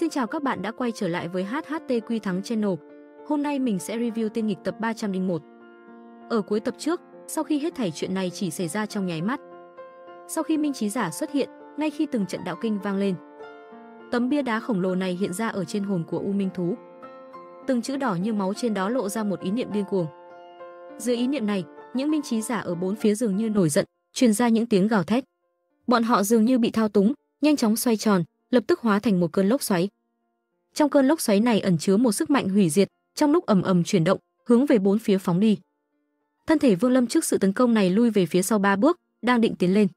Xin chào các bạn đã quay trở lại với HHTQ Thắng Channel. Hôm nay mình sẽ review Tiên Nghịch tập 301. Ở cuối tập trước, sau khi hết thảy chuyện này chỉ xảy ra trong nháy mắt. Sau khi Minh Chí Giả xuất hiện, ngay khi từng trận đạo kinh vang lên, tấm bia đá khổng lồ này hiện ra ở trên hồn của U Minh Thú. Từng chữ đỏ như máu trên đó lộ ra một ý niệm điên cuồng. Dưới ý niệm này, những Minh Chí Giả ở bốn phía dường như nổi giận, truyền ra những tiếng gào thét. Bọn họ dường như bị thao túng, nhanh chóng xoay tròn, lập tức hóa thành một cơn lốc xoáy. Trong cơn lốc xoáy này ẩn chứa một sức mạnh hủy diệt, trong lúc ầm ầm chuyển động, hướng về bốn phía phóng đi. Thân thể Vương Lâm trước sự tấn công này lui về phía sau 3 bước, đang định tiến lên.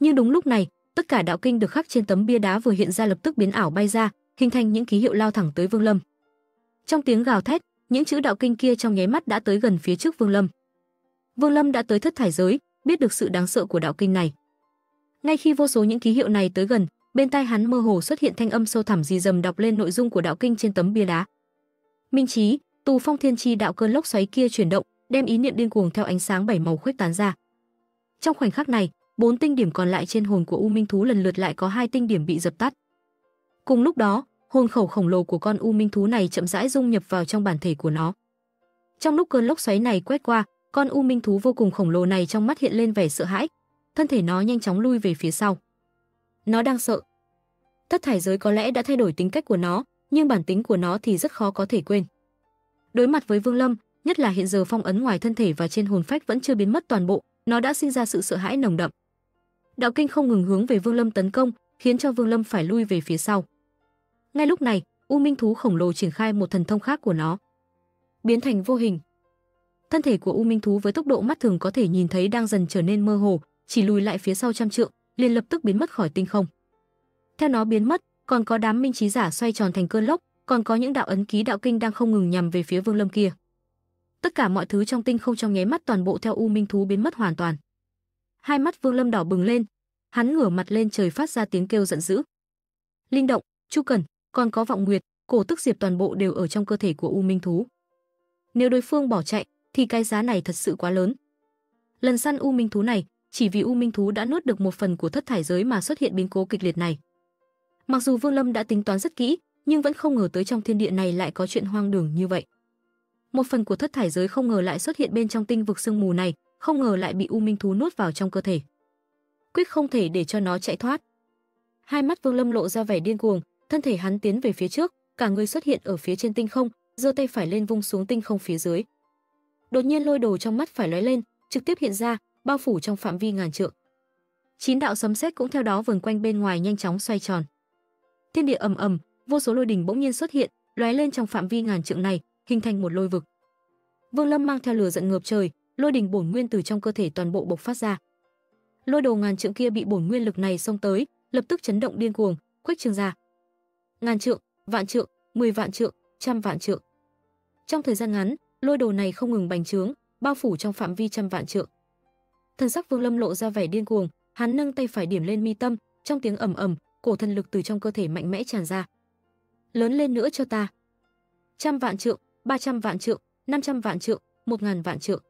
Nhưng đúng lúc này, tất cả đạo kinh được khắc trên tấm bia đá vừa hiện ra lập tức biến ảo bay ra, hình thành những ký hiệu lao thẳng tới Vương Lâm. Trong tiếng gào thét, những chữ đạo kinh kia trong nháy mắt đã tới gần phía trước Vương Lâm. Vương Lâm đã tới Thất Thải Giới, biết được sự đáng sợ của đạo kinh này. Ngay khi vô số những ký hiệu này tới gần, bên tai hắn mơ hồ xuất hiện thanh âm sâu thẳm rì rầm đọc lên nội dung của đạo kinh trên tấm bia đá. Minh Chí, Tù Phong Thiên Chi đạo cơn lốc xoáy kia chuyển động, đem ý niệm điên cuồng theo ánh sáng 7 màu khuếch tán ra. Trong khoảnh khắc này, 4 tinh điểm còn lại trên hồn của U Minh Thú lần lượt lại có 2 tinh điểm bị dập tắt. Cùng lúc đó, hồn khẩu khổng lồ của con U Minh Thú này chậm rãi dung nhập vào trong bản thể của nó. Trong lúc cơn lốc xoáy này quét qua, con U Minh Thú vô cùng khổng lồ này trong mắt hiện lên vẻ sợ hãi, thân thể nó nhanh chóng lui về phía sau. Nó đang sợ. Thất Thải Giới có lẽ đã thay đổi tính cách của nó, nhưng bản tính của nó thì rất khó có thể quên. Đối mặt với Vương Lâm, nhất là hiện giờ phong ấn ngoài thân thể và trên hồn phách vẫn chưa biến mất toàn bộ, nó đã sinh ra sự sợ hãi nồng đậm. Đạo kinh không ngừng hướng về Vương Lâm tấn công, khiến cho Vương Lâm phải lui về phía sau. Ngay lúc này, U Minh Thú khổng lồ triển khai một thần thông khác của nó, biến thành vô hình. Thân thể của U Minh Thú với tốc độ mắt thường có thể nhìn thấy đang dần trở nên mơ hồ, chỉ lùi lại phía sau 100 trượng, liền lập tức biến mất khỏi tinh không. Theo nó biến mất, còn có đám Minh Chí Giả xoay tròn thành cơn lốc, còn có những đạo ấn ký đạo kinh đang không ngừng nhằm về phía Vương Lâm kia. Tất cả mọi thứ trong tinh không trong nháy mắt toàn bộ theo U Minh Thú biến mất hoàn toàn. Hai mắt Vương Lâm đỏ bừng lên, hắn ngửa mặt lên trời phát ra tiếng kêu giận dữ. Linh Động, Chu Cẩn, còn có Vọng Nguyệt, Cổ Tức Diệp toàn bộ đều ở trong cơ thể của U Minh Thú. Nếu đối phương bỏ chạy, thì cái giá này thật sự quá lớn. Lần săn U Minh Thú này, chỉ vì U Minh Thú đã nuốt được một phần của Thất Thải Giới mà xuất hiện biến cố kịch liệt này. Mặc dù Vương Lâm đã tính toán rất kỹ, nhưng vẫn không ngờ tới trong thiên địa này lại có chuyện hoang đường như vậy. Một phần của Thất Thải Giới không ngờ lại xuất hiện bên trong tinh vực sương mù này, không ngờ lại bị U Minh Thú nuốt vào trong cơ thể. Quyết không thể để cho nó chạy thoát. Hai mắt Vương Lâm lộ ra vẻ điên cuồng, thân thể hắn tiến về phía trước, cả người xuất hiện ở phía trên tinh không, giơ tay phải lên vung xuống tinh không phía dưới. Đột nhiên lôi đồ trong mắt phải lóe lên, trực tiếp hiện ra, bao phủ trong phạm vi 1000 trượng. 9 đạo sấm sét cũng theo đó vờn quanh bên ngoài nhanh chóng xoay tròn. Thiên địa ầm ầm, vô số lôi đỉnh bỗng nhiên xuất hiện, lóe lên trong phạm vi 1000 trượng này, hình thành một lôi vực. Vương Lâm mang theo lửa giận ngập trời, lôi đỉnh bổn nguyên từ trong cơ thể toàn bộ bộc phát ra. Lôi đồ 1000 trượng kia bị bổn nguyên lực này xông tới, lập tức chấn động điên cuồng, khuếch trương ra. 1000 trượng, vạn trượng, 10 vạn trượng, 100 vạn trượng. Trong thời gian ngắn, lôi đồ này không ngừng bành trướng, bao phủ trong phạm vi 100 vạn trượng. Thần sắc Vương Lâm lộ ra vẻ điên cuồng, hắn nâng tay phải điểm lên mi tâm, trong tiếng ầm ầm, cổ thần lực từ trong cơ thể mạnh mẽ tràn ra. Lớn lên nữa cho ta. 100 vạn trượng, 300 vạn trượng, 500 vạn trượng, 1000 vạn trượng.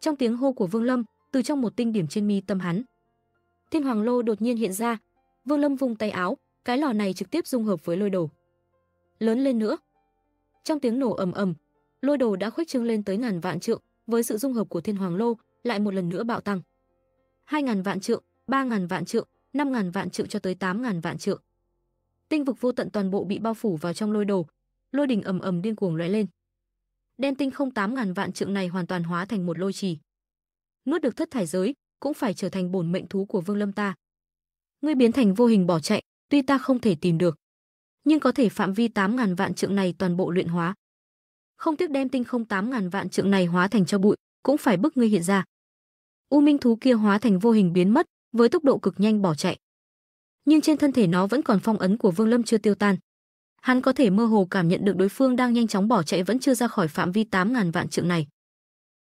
Trong tiếng hô của Vương Lâm, từ trong một tinh điểm trên mi tâm hắn, Thiên Hoàng Lô đột nhiên hiện ra. Vương Lâm vung tay áo, cái lò này trực tiếp dung hợp với lôi đồ. Lớn lên nữa. Trong tiếng nổ ầm ầm, lôi đồ đã khuếch trương lên tới 1000 vạn trượng, với sự dung hợp của Thiên Hoàng Lô lại một lần nữa bạo tăng. 2000 vạn trượng, 3000 vạn trượng, 5000 vạn trượng cho tới 8000 vạn trượng. Tinh vực vô tận toàn bộ bị bao phủ vào trong lôi đồ, lôi đỉnh ầm ầm điên cuồng lóe lên, đem tinh không 8000 vạn trượng này hoàn toàn hóa thành một lôi trì. Nuốt được Thất Thải Giới cũng phải trở thành bổn mệnh thú của Vương Lâm ta. Ngươi biến thành vô hình bỏ chạy, tuy ta không thể tìm được, nhưng có thể phạm vi 8000 vạn trượng này toàn bộ luyện hóa. Không tiếc đem tinh không 8000 vạn trượng này hóa thành cho bụi, cũng phải bức ngươi hiện ra. U Minh Thú kia hóa thành vô hình biến mất, với tốc độ cực nhanh bỏ chạy. Nhưng trên thân thể nó vẫn còn phong ấn của Vương Lâm chưa tiêu tan. Hắn có thể mơ hồ cảm nhận được đối phương đang nhanh chóng bỏ chạy vẫn chưa ra khỏi phạm vi 8000 vạn trượng này.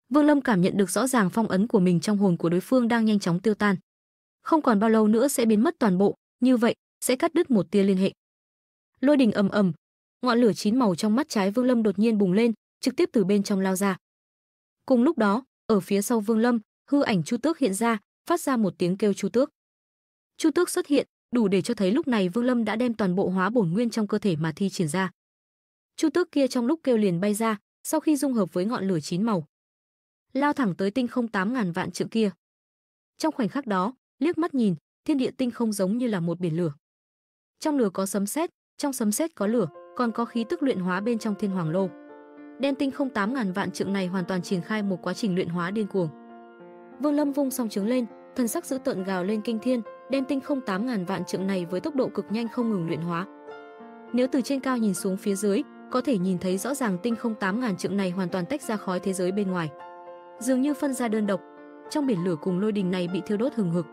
Vương Lâm cảm nhận được rõ ràng phong ấn của mình trong hồn của đối phương đang nhanh chóng tiêu tan. Không còn bao lâu nữa sẽ biến mất toàn bộ, như vậy sẽ cắt đứt một tia liên hệ. Lôi đình ầm ầm, ngọn lửa 9 màu trong mắt trái Vương Lâm đột nhiên bùng lên, trực tiếp từ bên trong lao ra. Cùng lúc đó, ở phía sau Vương Lâm, hư ảnh Chu Tước hiện ra, phát ra một tiếng kêu Chu Tước. Chu Tước xuất hiện, đủ để cho thấy lúc này Vương Lâm đã đem toàn bộ hóa bổn nguyên trong cơ thể mà thi triển ra. Chu Tước kia trong lúc kêu liền bay ra, sau khi dung hợp với ngọn lửa chín màu, lao thẳng tới tinh không 8.000 vạn trượng kia. Trong khoảnh khắc đó, liếc mắt nhìn, thiên địa tinh không giống như là một biển lửa. Trong lửa có sấm sét, trong sấm sét có lửa, còn có khí tức luyện hóa bên trong Thiên Hoàng Lô. Đen tinh không 8.000 vạn trượng này hoàn toàn triển khai một quá trình luyện hóa điên cuồng. Vương Lâm vung song trứng lên, thần sắc dữ tợn gào lên kinh thiên, đem tinh không 8.000 vạn trượng này với tốc độ cực nhanh không ngừng luyện hóa. Nếu từ trên cao nhìn xuống phía dưới, có thể nhìn thấy rõ ràng tinh không 8.000 trượng này hoàn toàn tách ra khỏi thế giới bên ngoài, dường như phân ra đơn độc. Trong biển lửa cùng lôi đình này bị thiêu đốt hừng hực,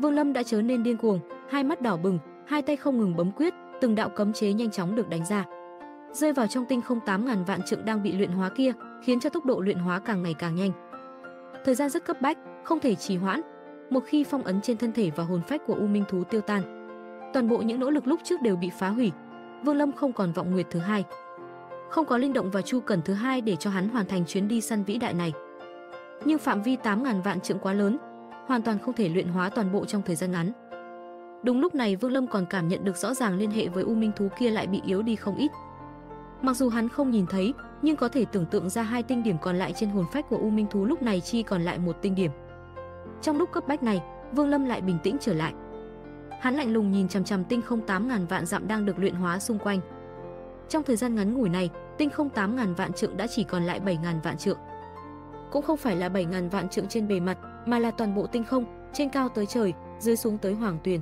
Vương Lâm đã trở nên điên cuồng, hai mắt đỏ bừng, hai tay không ngừng bấm quyết, từng đạo cấm chế nhanh chóng được đánh ra, rơi vào trong tinh không 8.000 vạn trượng đang bị luyện hóa kia, khiến cho tốc độ luyện hóa càng ngày càng nhanh. Thời gian rất cấp bách, không thể trì hoãn. Một khi phong ấn trên thân thể và hồn phách của U Minh Thú tiêu tan, toàn bộ những nỗ lực lúc trước đều bị phá hủy. Vương Lâm không còn Vọng Nguyệt thứ hai, không có Linh Động và Chu Cẩn thứ hai để cho hắn hoàn thành chuyến đi săn vĩ đại này. Nhưng phạm vi 8.000 vạn trượng quá lớn, hoàn toàn không thể luyện hóa toàn bộ trong thời gian ngắn. Đúng lúc này Vương Lâm còn cảm nhận được rõ ràng liên hệ với U Minh Thú kia lại bị yếu đi không ít. Mặc dù hắn không nhìn thấy, nhưng có thể tưởng tượng ra hai tinh điểm còn lại trên hồn phách của U Minh Thú lúc này chỉ còn lại một tinh điểm. Trong lúc cấp bách này, Vương Lâm lại bình tĩnh trở lại. Hắn lạnh lùng nhìn chằm chằm tinh không 8.000 vạn dặm đang được luyện hóa xung quanh. Trong thời gian ngắn ngủi này, tinh không 8.000 vạn trượng đã chỉ còn lại 7.000 vạn trượng. Cũng không phải là 7.000 vạn trượng trên bề mặt, mà là toàn bộ tinh không, trên cao tới trời, dưới xuống tới hoàng tuyền.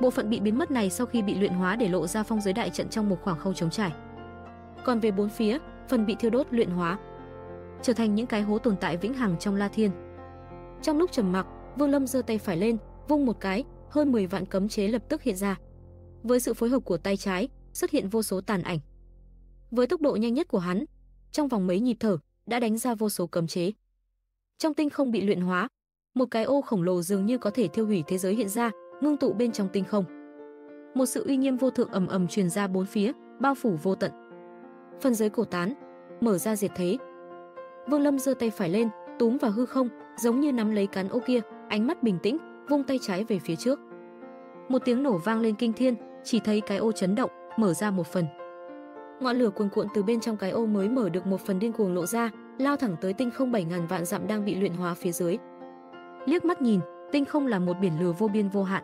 Bộ phận bị biến mất này sau khi bị luyện hóa để lộ ra phong giới đại trận trong một khoảng không trống trải. Còn về bốn phía, phần bị thiêu đốt luyện hóa, trở thành những cái hố tồn tại vĩnh hằng trong La Thiên. Trong lúc trầm mặc, Vương Lâm giơ tay phải lên, vung một cái, hơn 10 vạn cấm chế lập tức hiện ra. Với sự phối hợp của tay trái, xuất hiện vô số tàn ảnh. Với tốc độ nhanh nhất của hắn, trong vòng mấy nhịp thở đã đánh ra vô số cấm chế. Trong tinh không bị luyện hóa, một cái ô khổng lồ dường như có thể thiêu hủy thế giới hiện ra, ngưng tụ bên trong tinh không. Một sự uy nghiêm vô thượng ầm ầm truyền ra bốn phía, bao phủ vô tận. Phần giới cổ tán, mở ra diệt thế. Vương Lâm giơ tay phải lên, túm vào hư không, giống như nắm lấy cán ô kia, ánh mắt bình tĩnh, vung tay trái về phía trước. Một tiếng nổ vang lên kinh thiên, chỉ thấy cái ô chấn động, mở ra một phần. Ngọn lửa cuồn cuộn từ bên trong cái ô mới mở được một phần điên cuồng lộ ra, lao thẳng tới tinh không 7.000 vạn dặm đang bị luyện hóa phía dưới. Liếc mắt nhìn, tinh không là một biển lửa vô biên vô hạn.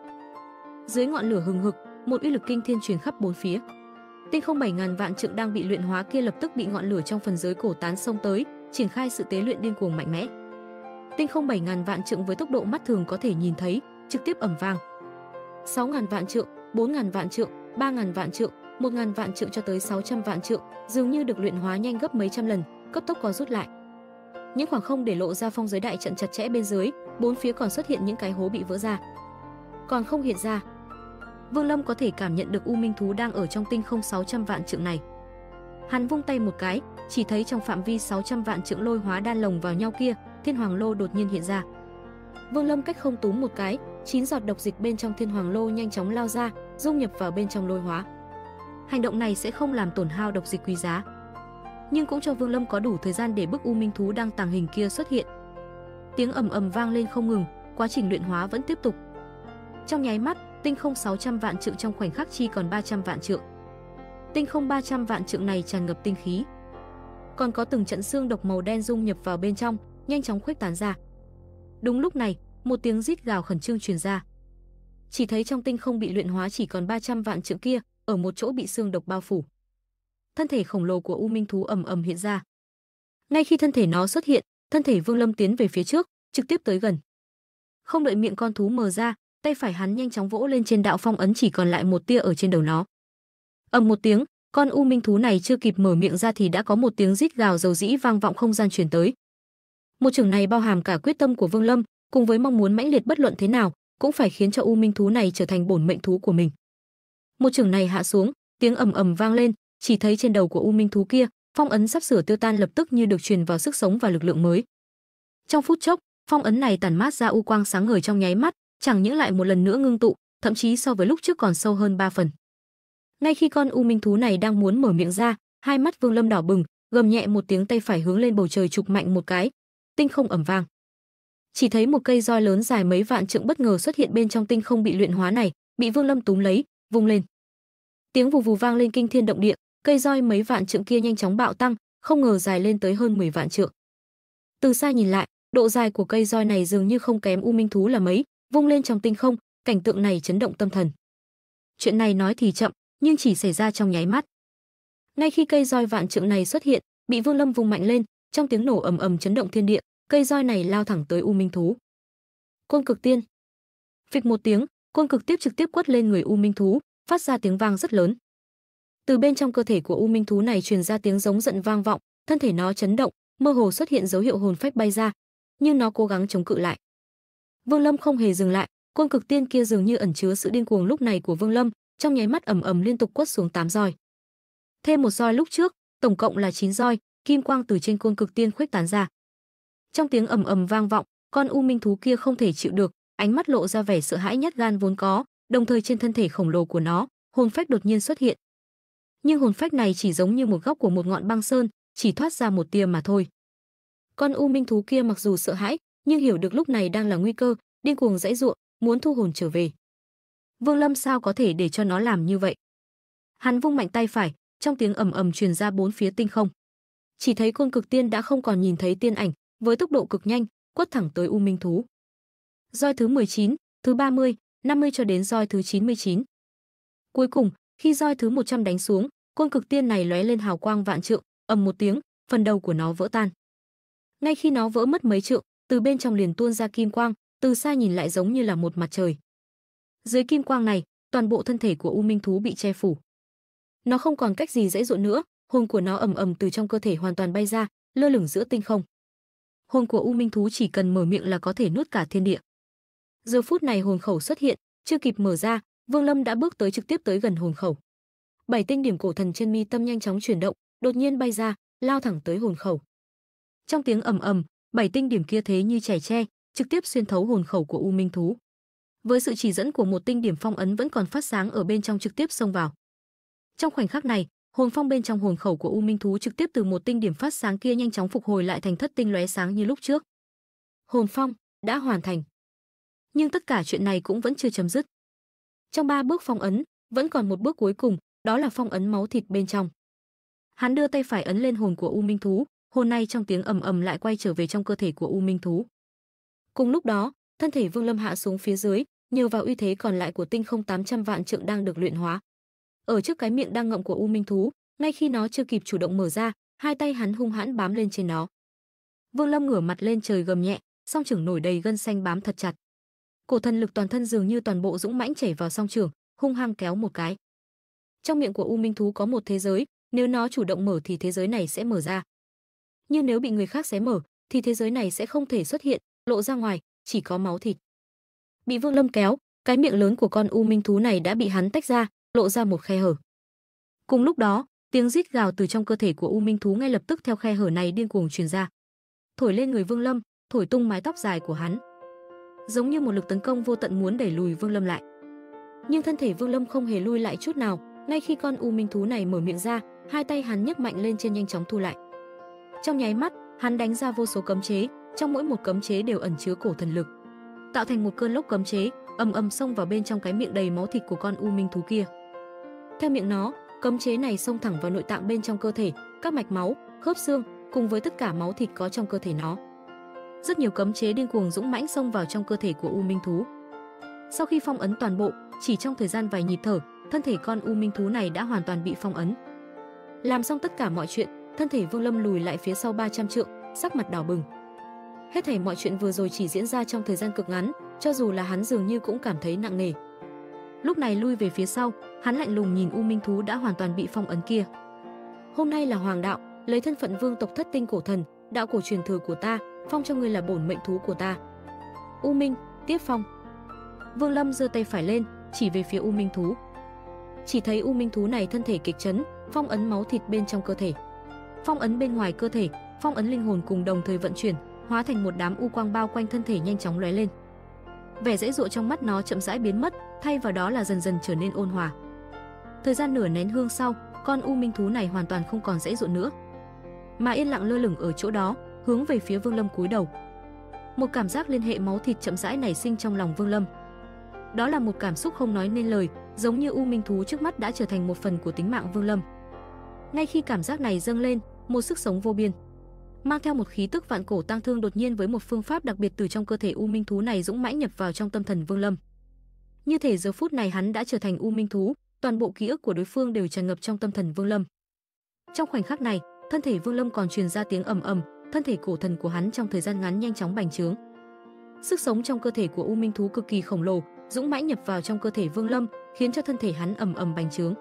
Dưới ngọn lửa hừng hực, một uy lực kinh thiên truyền khắp bốn phía. Tinh không 7.000 vạn trượng đang bị luyện hóa kia lập tức bị ngọn lửa trong phần giới cổ tán xông tới, triển khai sự tế luyện điên cuồng mạnh mẽ. Tinh không 7.000 vạn trượng với tốc độ mắt thường có thể nhìn thấy, trực tiếp ầm vang. 6.000 vạn trượng, 4.000 vạn trượng, 3.000 vạn trượng, 1.000 vạn trượng cho tới 600 vạn trượng, dường như được luyện hóa nhanh gấp mấy trăm lần, cấp tốc co rút lại. Những khoảng không để lộ ra phong giới đại trận chặt chẽ bên dưới, bốn phía còn xuất hiện những cái hố bị vỡ ra, còn không hiện ra. Vương Lâm có thể cảm nhận được U Minh Thú đang ở trong tinh không 600 vạn trượng này. Hắn vung tay một cái, chỉ thấy trong phạm vi 600 vạn trượng lôi hóa đan lồng vào nhau kia, Thiên Hoàng Lô đột nhiên hiện ra. Vương Lâm cách không túm một cái, 9 giọt độc dịch bên trong Thiên Hoàng Lô nhanh chóng lao ra, dung nhập vào bên trong lôi hóa. Hành động này sẽ không làm tổn hao độc dịch quý giá, nhưng cũng cho Vương Lâm có đủ thời gian để bức U Minh Thú đang tàng hình kia xuất hiện. Tiếng ầm ầm vang lên không ngừng, quá trình luyện hóa vẫn tiếp tục. Trong nháy mắt, tinh không 600 vạn trượng trong khoảnh khắc chỉ còn 300 vạn trượng. Tinh không 300 vạn trượng này tràn ngập tinh khí, còn có từng trận xương độc màu đen dung nhập vào bên trong, nhanh chóng khuếch tán ra. Đúng lúc này, một tiếng rít gào khẩn trương truyền ra. Chỉ thấy trong tinh không bị luyện hóa chỉ còn 300 vạn trượng kia, ở một chỗ bị xương độc bao phủ. Thân thể khổng lồ của U Minh Thú ầm ầm hiện ra. Ngay khi thân thể nó xuất hiện, thân thể Vương Lâm tiến về phía trước, trực tiếp tới gần. Không đợi miệng con thú mở ra, tay phải hắn nhanh chóng vỗ lên trên đạo phong ấn chỉ còn lại một tia ở trên đầu nó. Ầm một tiếng, con U Minh Thú này chưa kịp mở miệng ra thì đã có một tiếng rít gào dầu dĩ vang vọng không gian truyền tới. Một chưởng này bao hàm cả quyết tâm của Vương Lâm, cùng với mong muốn mãnh liệt bất luận thế nào cũng phải khiến cho U Minh Thú này trở thành bổn mệnh thú của mình. Một chưởng này hạ xuống, tiếng ầm ầm vang lên, chỉ thấy trên đầu của U Minh Thú kia, phong ấn sắp sửa tiêu tan lập tức như được truyền vào sức sống và lực lượng mới. Trong phút chốc, phong ấn này tản mát ra u quang sáng ngời trong nháy mắt, chẳng những lại một lần nữa ngưng tụ, thậm chí so với lúc trước còn sâu hơn 3 phần. Ngay khi con U Minh Thú này đang muốn mở miệng ra, hai mắt Vương Lâm đỏ bừng, gầm nhẹ một tiếng, tay phải hướng lên bầu trời chụp mạnh một cái, tinh không ầm vang. Chỉ thấy một cây roi lớn dài mấy vạn trượng bất ngờ xuất hiện bên trong tinh không bị luyện hóa này, bị Vương Lâm túm lấy, vung lên. Tiếng vù vù vang lên kinh thiên động địa, cây roi mấy vạn trượng kia nhanh chóng bạo tăng, không ngờ dài lên tới hơn 10 vạn trượng. Từ xa nhìn lại, độ dài của cây roi này dường như không kém U Minh thú là mấy, vung lên trong tinh không, cảnh tượng này chấn động tâm thần. Chuyện này nói thì chậm, nhưng chỉ xảy ra trong nháy mắt. Ngay khi cây roi vạn trượng này xuất hiện, bị Vương Lâm vung mạnh lên, trong tiếng nổ ầm ầm chấn động thiên địa, cây roi này lao thẳng tới U Minh thú. Côn cực tiên. Phịch một tiếng, côn cực tiếp trực tiếp quất lên người U Minh thú, phát ra tiếng vang rất lớn. Từ bên trong cơ thể của U Minh thú này truyền ra tiếng giống giận vang vọng, thân thể nó chấn động, mơ hồ xuất hiện dấu hiệu hồn phách bay ra, nhưng nó cố gắng chống cự lại. Vương Lâm không hề dừng lại, côn cực tiên kia dường như ẩn chứa sự điên cuồng lúc này của Vương Lâm, trong nháy mắt ầm ầm liên tục quất xuống 8 roi. Thêm một roi lúc trước, tổng cộng là 9 roi, kim quang từ trên côn cực tiên khuếch tán ra. Trong tiếng ầm ầm vang vọng, con U Minh thú kia không thể chịu được, ánh mắt lộ ra vẻ sợ hãi nhát gan vốn có, đồng thời trên thân thể khổng lồ của nó, hồn phách đột nhiên xuất hiện. Nhưng hồn phách này chỉ giống như một góc của một ngọn băng sơn, chỉ thoát ra một tia mà thôi. Con U Minh thú kia mặc dù sợ hãi, nhưng hiểu được lúc này đang là nguy cơ, điên cuồng giãy giụa, muốn thu hồn trở về. Vương Lâm sao có thể để cho nó làm như vậy? Hắn vung mạnh tay phải, trong tiếng ầm ầm truyền ra bốn phía tinh không. Chỉ thấy côn cực tiên đã không còn nhìn thấy tiên ảnh, với tốc độ cực nhanh, quất thẳng tới U Minh thú. Roi thứ 19, thứ 30, 50 cho đến roi thứ 99. Cuối cùng, khi roi thứ 100 đánh xuống, côn cực tiên này lóe lên hào quang vạn trượng, ầm một tiếng, phần đầu của nó vỡ tan. Ngay khi nó vỡ mất mấy trượng, từ bên trong liền tuôn ra kim quang, từ xa nhìn lại giống như là một mặt trời. Dưới kim quang này, toàn bộ thân thể của U Minh thú bị che phủ. Nó không còn cách gì dãy dụa nữa, hồn của nó ầm ầm từ trong cơ thể hoàn toàn bay ra, lơ lửng giữa tinh không. Hồn của U Minh thú chỉ cần mở miệng là có thể nuốt cả thiên địa. Giờ phút này hồn khẩu xuất hiện, chưa kịp mở ra, Vương Lâm đã bước tới trực tiếp tới gần hồn khẩu. 7 tinh điểm cổ thần trên mi tâm nhanh chóng chuyển động, đột nhiên bay ra, lao thẳng tới hồn khẩu. Trong tiếng ầm ầm, 7 tinh điểm kia thế như chẻ tre, trực tiếp xuyên thấu hồn khẩu của U Minh thú. Với sự chỉ dẫn của một tinh điểm phong ấn vẫn còn phát sáng ở bên trong trực tiếp xông vào. Trong khoảnh khắc này, hồn phong bên trong hồn khẩu của U Minh thú trực tiếp từ một tinh điểm phát sáng kia nhanh chóng phục hồi lại thành thất tinh lóe sáng như lúc trước. Hồn phong đã hoàn thành. Nhưng tất cả chuyện này cũng vẫn chưa chấm dứt. Trong 3 bước phong ấn, vẫn còn một bước cuối cùng, đó là phong ấn máu thịt bên trong. Hắn đưa tay phải ấn lên hồn của U Minh thú, hồn này trong tiếng ầm ầm lại quay trở về trong cơ thể của U Minh thú. Cùng lúc đó, thân thể Vương Lâm hạ xuống phía dưới, nhờ vào uy thế còn lại của tinh không 800 vạn trượng đang được luyện hóa. Ở trước cái miệng đang ngậm của U Minh thú, ngay khi nó chưa kịp chủ động mở ra, hai tay hắn hung hãn bám lên trên nó. Vương Lâm ngửa mặt lên trời gầm nhẹ, song trưởng nổi đầy gân xanh bám thật chặt. Cổ thần lực toàn thân dường như toàn bộ dũng mãnh chảy vào song trưởng, hung hăng kéo một cái. Trong miệng của U Minh thú có một thế giới, nếu nó chủ động mở thì thế giới này sẽ mở ra. Nhưng nếu bị người khác xé mở, thì thế giới này sẽ không thể xuất hiện, lộ ra ngoài chỉ có máu thịt. Bị Vương Lâm kéo, cái miệng lớn của con U Minh thú này đã bị hắn tách ra, lộ ra một khe hở. Cùng lúc đó, tiếng rít gào từ trong cơ thể của U Minh thú ngay lập tức theo khe hở này điên cuồng truyền ra, thổi lên người Vương Lâm, thổi tung mái tóc dài của hắn. Giống như một lực tấn công vô tận muốn đẩy lùi Vương Lâm lại. Nhưng thân thể Vương Lâm không hề lui lại chút nào, ngay khi con U Minh thú này mở miệng ra, hai tay hắn nhấc mạnh lên trên nhanh chóng thu lại. Trong nháy mắt, hắn đánh ra vô số cấm chế, trong mỗi một cấm chế đều ẩn chứa cổ thần lực, tạo thành một cơn lốc cấm chế, ầm ầm xông vào bên trong cái miệng đầy máu thịt của con U Minh thú kia. Theo miệng nó, cấm chế này xông thẳng vào nội tạng bên trong cơ thể, các mạch máu, khớp xương, cùng với tất cả máu thịt có trong cơ thể nó. Rất nhiều cấm chế điên cuồng dũng mãnh xông vào trong cơ thể của U Minh thú. Sau khi phong ấn toàn bộ, chỉ trong thời gian vài nhịp thở, thân thể con U Minh thú này đã hoàn toàn bị phong ấn. Làm xong tất cả mọi chuyện, thân thể Vương Lâm lùi lại phía sau 300 trượng, sắc mặt đỏ bừng. Hết thảy mọi chuyện vừa rồi chỉ diễn ra trong thời gian cực ngắn, cho dù là hắn dường như cũng cảm thấy nặng nề. Lúc này lui về phía sau, hắn lạnh lùng nhìn U Minh thú đã hoàn toàn bị phong ấn kia. Hôm nay là hoàng đạo, lấy thân phận vương tộc thất tinh cổ thần, đạo cổ truyền thừa của ta, phong cho ngươi là bổn mệnh thú của ta. U Minh, tiếp phong. Vương Lâm giơ tay phải lên, chỉ về phía U Minh thú. Chỉ thấy U Minh thú này thân thể kịch chấn, phong ấn máu thịt bên trong cơ thể, phong ấn bên ngoài cơ thể, phong ấn linh hồn cùng đồng thời vận chuyển, hóa thành một đám u quang bao quanh thân thể nhanh chóng lóe lên. Vẻ dãy dụa trong mắt nó chậm rãi biến mất, thay vào đó là dần dần trở nên ôn hòa. Thời gian nửa nén hương sau, con U Minh thú này hoàn toàn không còn dãy dụa nữa, mà yên lặng lơ lửng ở chỗ đó, hướng về phía Vương Lâm cúi đầu. Một cảm giác liên hệ máu thịt chậm rãi nảy sinh trong lòng Vương Lâm. đó là một cảm xúc không nói nên lời, giống như U Minh Thú trước mắt đã trở thành một phần của tính mạng Vương Lâm. Ngay khi cảm giác này dâng lên, một sức sống vô biên mang theo một khí tức vạn cổ tang thương đột nhiên với một phương pháp đặc biệt từ trong cơ thể U Minh Thú này dũng mãnh nhập vào trong tâm thần Vương Lâm. Như thể giờ phút này hắn đã trở thành U Minh Thú, toàn bộ ký ức của đối phương đều tràn ngập trong tâm thần Vương Lâm. Trong khoảnh khắc này, thân thể Vương Lâm còn truyền ra tiếng ầm ầm, thân thể cổ thần của hắn trong thời gian ngắn nhanh chóng bành trướng. Sức sống trong cơ thể của U Minh Thú cực kỳ khổng lồ, dũng mãnh nhập vào trong cơ thể Vương Lâm, khiến cho thân thể hắn ầm ầm bành trướng.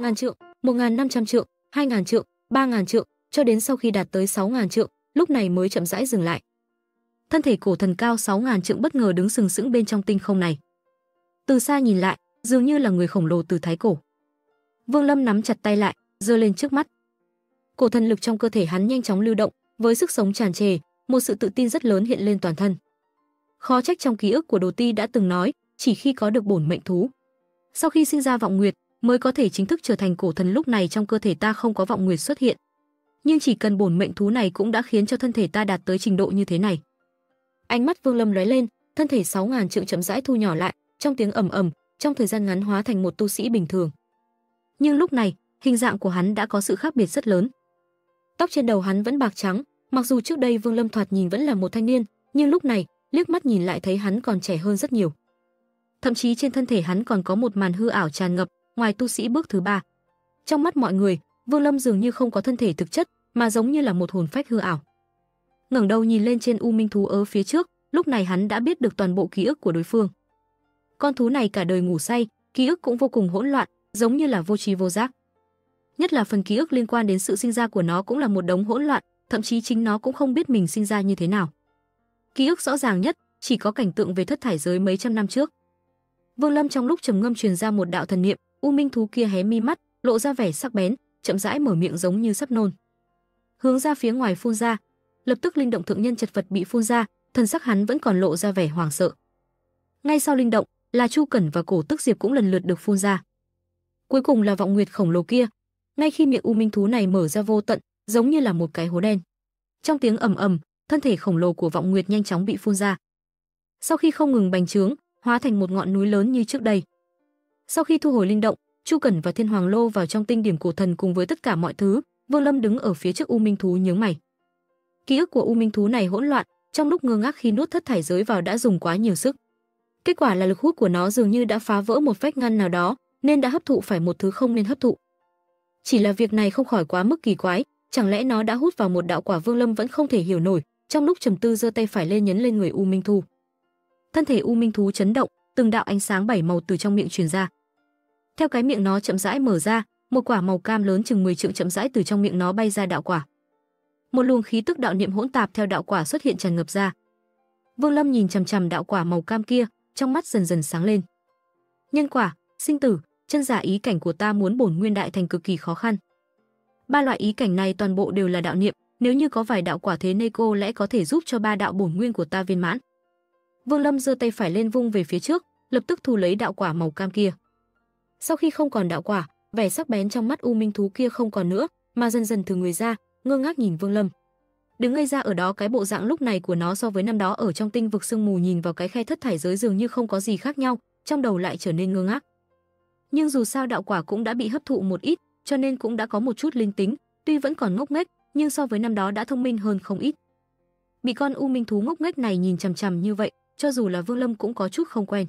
Ngàn trượng, 1500 trượng, 2000 trượng, 3000 trượng, cho đến sau khi đạt tới 6000 trượng, lúc này mới chậm rãi dừng lại. Thân thể cổ thần cao 6000 trượng bất ngờ đứng sừng sững bên trong tinh không này. Từ xa nhìn lại, dường như là người khổng lồ từ Thái Cổ. Vương Lâm nắm chặt tay lại, giơ lên trước mắt. Cổ thần lực trong cơ thể hắn nhanh chóng lưu động, với sức sống tràn trề, một sự tự tin rất lớn hiện lên toàn thân. Khó trách trong ký ức của Đồ Ti đã từng nói, chỉ khi có được bổn mệnh thú, sau khi sinh ra Vọng Nguyệt mới có thể chính thức trở thành cổ thần. Lúc này trong cơ thể ta không có Vọng Nguyệt xuất hiện, nhưng chỉ cần bổn mệnh thú này cũng đã khiến cho thân thể ta đạt tới trình độ như thế này. Ánh mắt Vương Lâm lóe lên, thân thể 6000 trượng chậm rãi thu nhỏ lại, trong tiếng ầm ầm, trong thời gian ngắn hóa thành một tu sĩ bình thường. Nhưng lúc này, hình dạng của hắn đã có sự khác biệt rất lớn. Tóc trên đầu hắn vẫn bạc trắng, mặc dù trước đây Vương Lâm thoạt nhìn vẫn là một thanh niên, nhưng lúc này, liếc mắt nhìn lại thấy hắn còn trẻ hơn rất nhiều. Thậm chí trên thân thể hắn còn có một màn hư ảo tràn ngập, ngoài tu sĩ bước thứ ba. Trong mắt mọi người, Vương Lâm dường như không có thân thể thực chất, mà giống như là một hồn phách hư ảo. Ngẩng đầu nhìn lên trên U Minh Thú ở phía trước, lúc này hắn đã biết được toàn bộ ký ức của đối phương. Con thú này cả đời ngủ say, ký ức cũng vô cùng hỗn loạn, giống như là vô tri vô giác. Nhất là phần ký ức liên quan đến sự sinh ra của nó cũng là một đống hỗn loạn, thậm chí chính nó cũng không biết mình sinh ra như thế nào. Ký ức rõ ràng nhất chỉ có cảnh tượng về Thất Thải Giới mấy trăm năm trước. Vương Lâm trong lúc trầm ngâm truyền ra một đạo thần niệm, U Minh Thú kia hé mi mắt, lộ ra vẻ sắc bén, chậm rãi mở miệng giống như sắp nôn, hướng ra phía ngoài phun ra. Lập tức Linh Động Thượng Nhân chật vật bị phun ra, thần sắc hắn vẫn còn lộ ra vẻ hoảng sợ. Ngay sau Linh Động là Chu Cẩn và Cổ Tức Diệp cũng lần lượt được phun ra. Cuối cùng là Vọng Nguyệt khổng lồ kia. Ngay khi miệng U Minh Thú này mở ra vô tận, giống như là một cái hố đen. Trong tiếng ầm ầm, thân thể khổng lồ của Vọng Nguyệt nhanh chóng bị phun ra. Sau khi không ngừng bành trướng, hóa thành một ngọn núi lớn như trước đây. Sau khi thu hồi Linh Động, Chu Cẩn và Thiên Hoàng Lô vào trong tinh điểm cổ thần cùng với tất cả mọi thứ, Vương Lâm đứng ở phía trước U Minh Thú nhướng mày. Ký ức của U Minh Thú này hỗn loạn, trong lúc ngơ ngác khi nuốt Thất Thải Giới vào đã dùng quá nhiều sức. Kết quả là lực hút của nó dường như đã phá vỡ một vách ngăn nào đó, nên đã hấp thụ phải một thứ không nên hấp thụ. Chỉ là việc này không khỏi quá mức kỳ quái, chẳng lẽ nó đã hút vào một đạo quả? Vương Lâm vẫn không thể hiểu nổi, trong lúc trầm tư giơ tay phải lên nhấn lên người U Minh Thú. Thân thể U Minh Thú chấn động, từng đạo ánh sáng bảy màu từ trong miệng truyền ra. Theo cái miệng nó chậm rãi mở ra, một quả màu cam lớn chừng 10 trượng chậm rãi từ trong miệng nó bay ra đạo quả. Một luồng khí tức đạo niệm hỗn tạp theo đạo quả xuất hiện tràn ngập ra. Vương Lâm nhìn chằm chằm đạo quả màu cam kia, trong mắt dần dần sáng lên. Nhân quả, sinh tử, chân giả ý cảnh của ta muốn bổn nguyên đại thành cực kỳ khó khăn. Ba loại ý cảnh này toàn bộ đều là đạo niệm, nếu như có vài đạo quả thế nên cô lẽ có thể giúp cho ba đạo bổn nguyên của ta viên mãn. Vương Lâm giơ tay phải lên vung về phía trước, lập tức thu lấy đạo quả màu cam kia. Sau khi không còn đạo quả, vẻ sắc bén trong mắt U Minh Thú kia không còn nữa, mà dần dần thừ người ra, ngơ ngác nhìn Vương Lâm. Đứng ngây ra ở đó, cái bộ dạng lúc này của nó so với năm đó ở trong tinh vực sương mù nhìn vào cái khe Thất Thải Giới dường như không có gì khác nhau, trong đầu lại trở nên ngơ ngác. Nhưng dù sao đạo quả cũng đã bị hấp thụ một ít, cho nên cũng đã có một chút linh tính, tuy vẫn còn ngốc nghếch, nhưng so với năm đó đã thông minh hơn không ít. Bị con U Minh Thú ngốc nghếch này nhìn chằm chằm như vậy, cho dù là Vương Lâm cũng có chút không quen.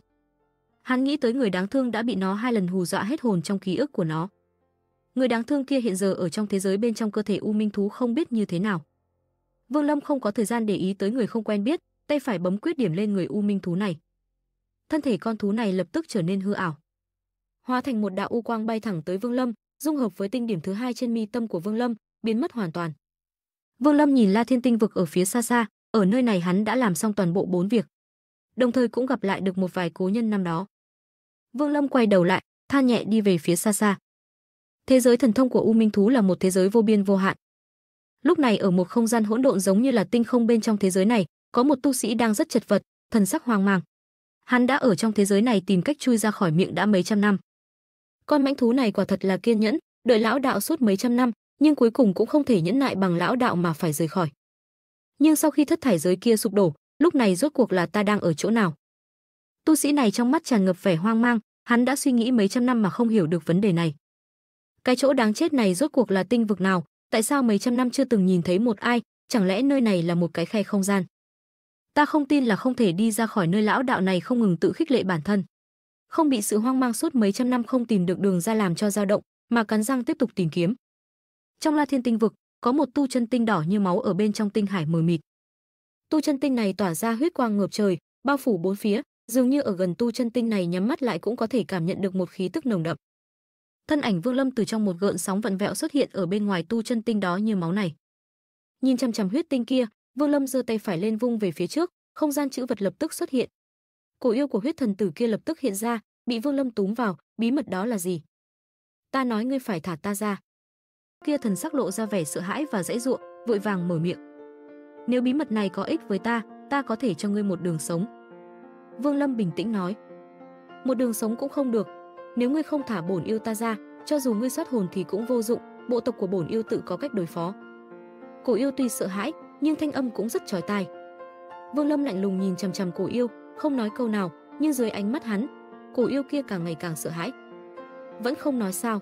Hắn nghĩ tới người đáng thương đã bị nó hai lần hù dọa hết hồn trong ký ức của nó. Người đáng thương kia hiện giờ ở trong thế giới bên trong cơ thể U Minh Thú không biết như thế nào. Vương Lâm không có thời gian để ý tới người không quen biết, tay phải bấm quyết điểm lên người U Minh Thú này. Thân thể con thú này lập tức trở nên hư ảo, hóa thành một đạo u quang bay thẳng tới Vương Lâm, dung hợp với tinh điểm thứ hai trên mi tâm của Vương Lâm, biến mất hoàn toàn. Vương Lâm nhìn La Thiên tinh vực ở phía xa xa, ở nơi này hắn đã làm xong toàn bộ 4 việc, đồng thời cũng gặp lại được một vài cố nhân năm đó. Vương Lâm quay đầu lại, than nhẹ đi về phía xa xa. Thế giới thần thông của U Minh Thú là một thế giới vô biên vô hạn. Lúc này ở một không gian hỗn độn giống như là tinh không bên trong thế giới này, có một tu sĩ đang rất chật vật, thần sắc hoang mang. Hắn đã ở trong thế giới này tìm cách chui ra khỏi miệng đã mấy trăm năm. Con mãnh thú này quả thật là kiên nhẫn, đợi lão đạo suốt mấy trăm năm, nhưng cuối cùng cũng không thể nhẫn nại bằng lão đạo mà phải rời khỏi. Nhưng sau khi Thất Thải Giới kia sụp đổ, lúc này rốt cuộc là ta đang ở chỗ nào? Tu sĩ này trong mắt tràn ngập vẻ hoang mang, hắn đã suy nghĩ mấy trăm năm mà không hiểu được vấn đề này. Cái chỗ đáng chết này rốt cuộc là tinh vực nào? Tại sao mấy trăm năm chưa từng nhìn thấy một ai? Chẳng lẽ nơi này là một cái khay không gian? Ta không tin là không thể đi ra khỏi nơi lão đạo này không ngừng tự khích lệ bản thân. Không bị sự hoang mang suốt mấy trăm năm không tìm được đường ra làm cho dao động, mà cắn răng tiếp tục tìm kiếm. Trong La Thiên tinh vực, có một tu chân tinh đỏ như máu ở bên trong tinh hải mờ mịt. Tu chân tinh này tỏa ra huyết quang ngập trời, bao phủ bốn phía, dường như ở gần tu chân tinh này nhắm mắt lại cũng có thể cảm nhận được một khí tức nồng đậm. Thân ảnh Vương Lâm từ trong một gợn sóng vặn vẹo xuất hiện ở bên ngoài tu chân tinh đó như máu này. Nhìn chằm chằm huyết tinh kia, Vương Lâm giơ tay phải lên vung về phía trước, không gian chữ vật lập tức xuất hiện. Cổ yêu của huyết thần tử kia lập tức hiện ra, bị Vương Lâm túm vào. Bí mật đó là gì? Ta nói ngươi phải thả ta ra. Kia thần sắc lộ ra vẻ sợ hãi và dãy dụa, vội vàng mở miệng. Nếu bí mật này có ích với ta, ta có thể cho ngươi một đường sống. Vương Lâm bình tĩnh nói. Một đường sống cũng không được. Nếu ngươi không thả bổn yêu ta ra, cho dù ngươi xuất hồn thì cũng vô dụng. Bộ tộc của bổn yêu tự có cách đối phó. Cổ yêu tuy sợ hãi, nhưng thanh âm cũng rất chói tai. Vương Lâm lạnh lùng nhìn chằm chằm cổ yêu, không nói câu nào, nhưng dưới ánh mắt hắn, cổ yêu kia càng ngày càng sợ hãi. Vẫn không nói sao?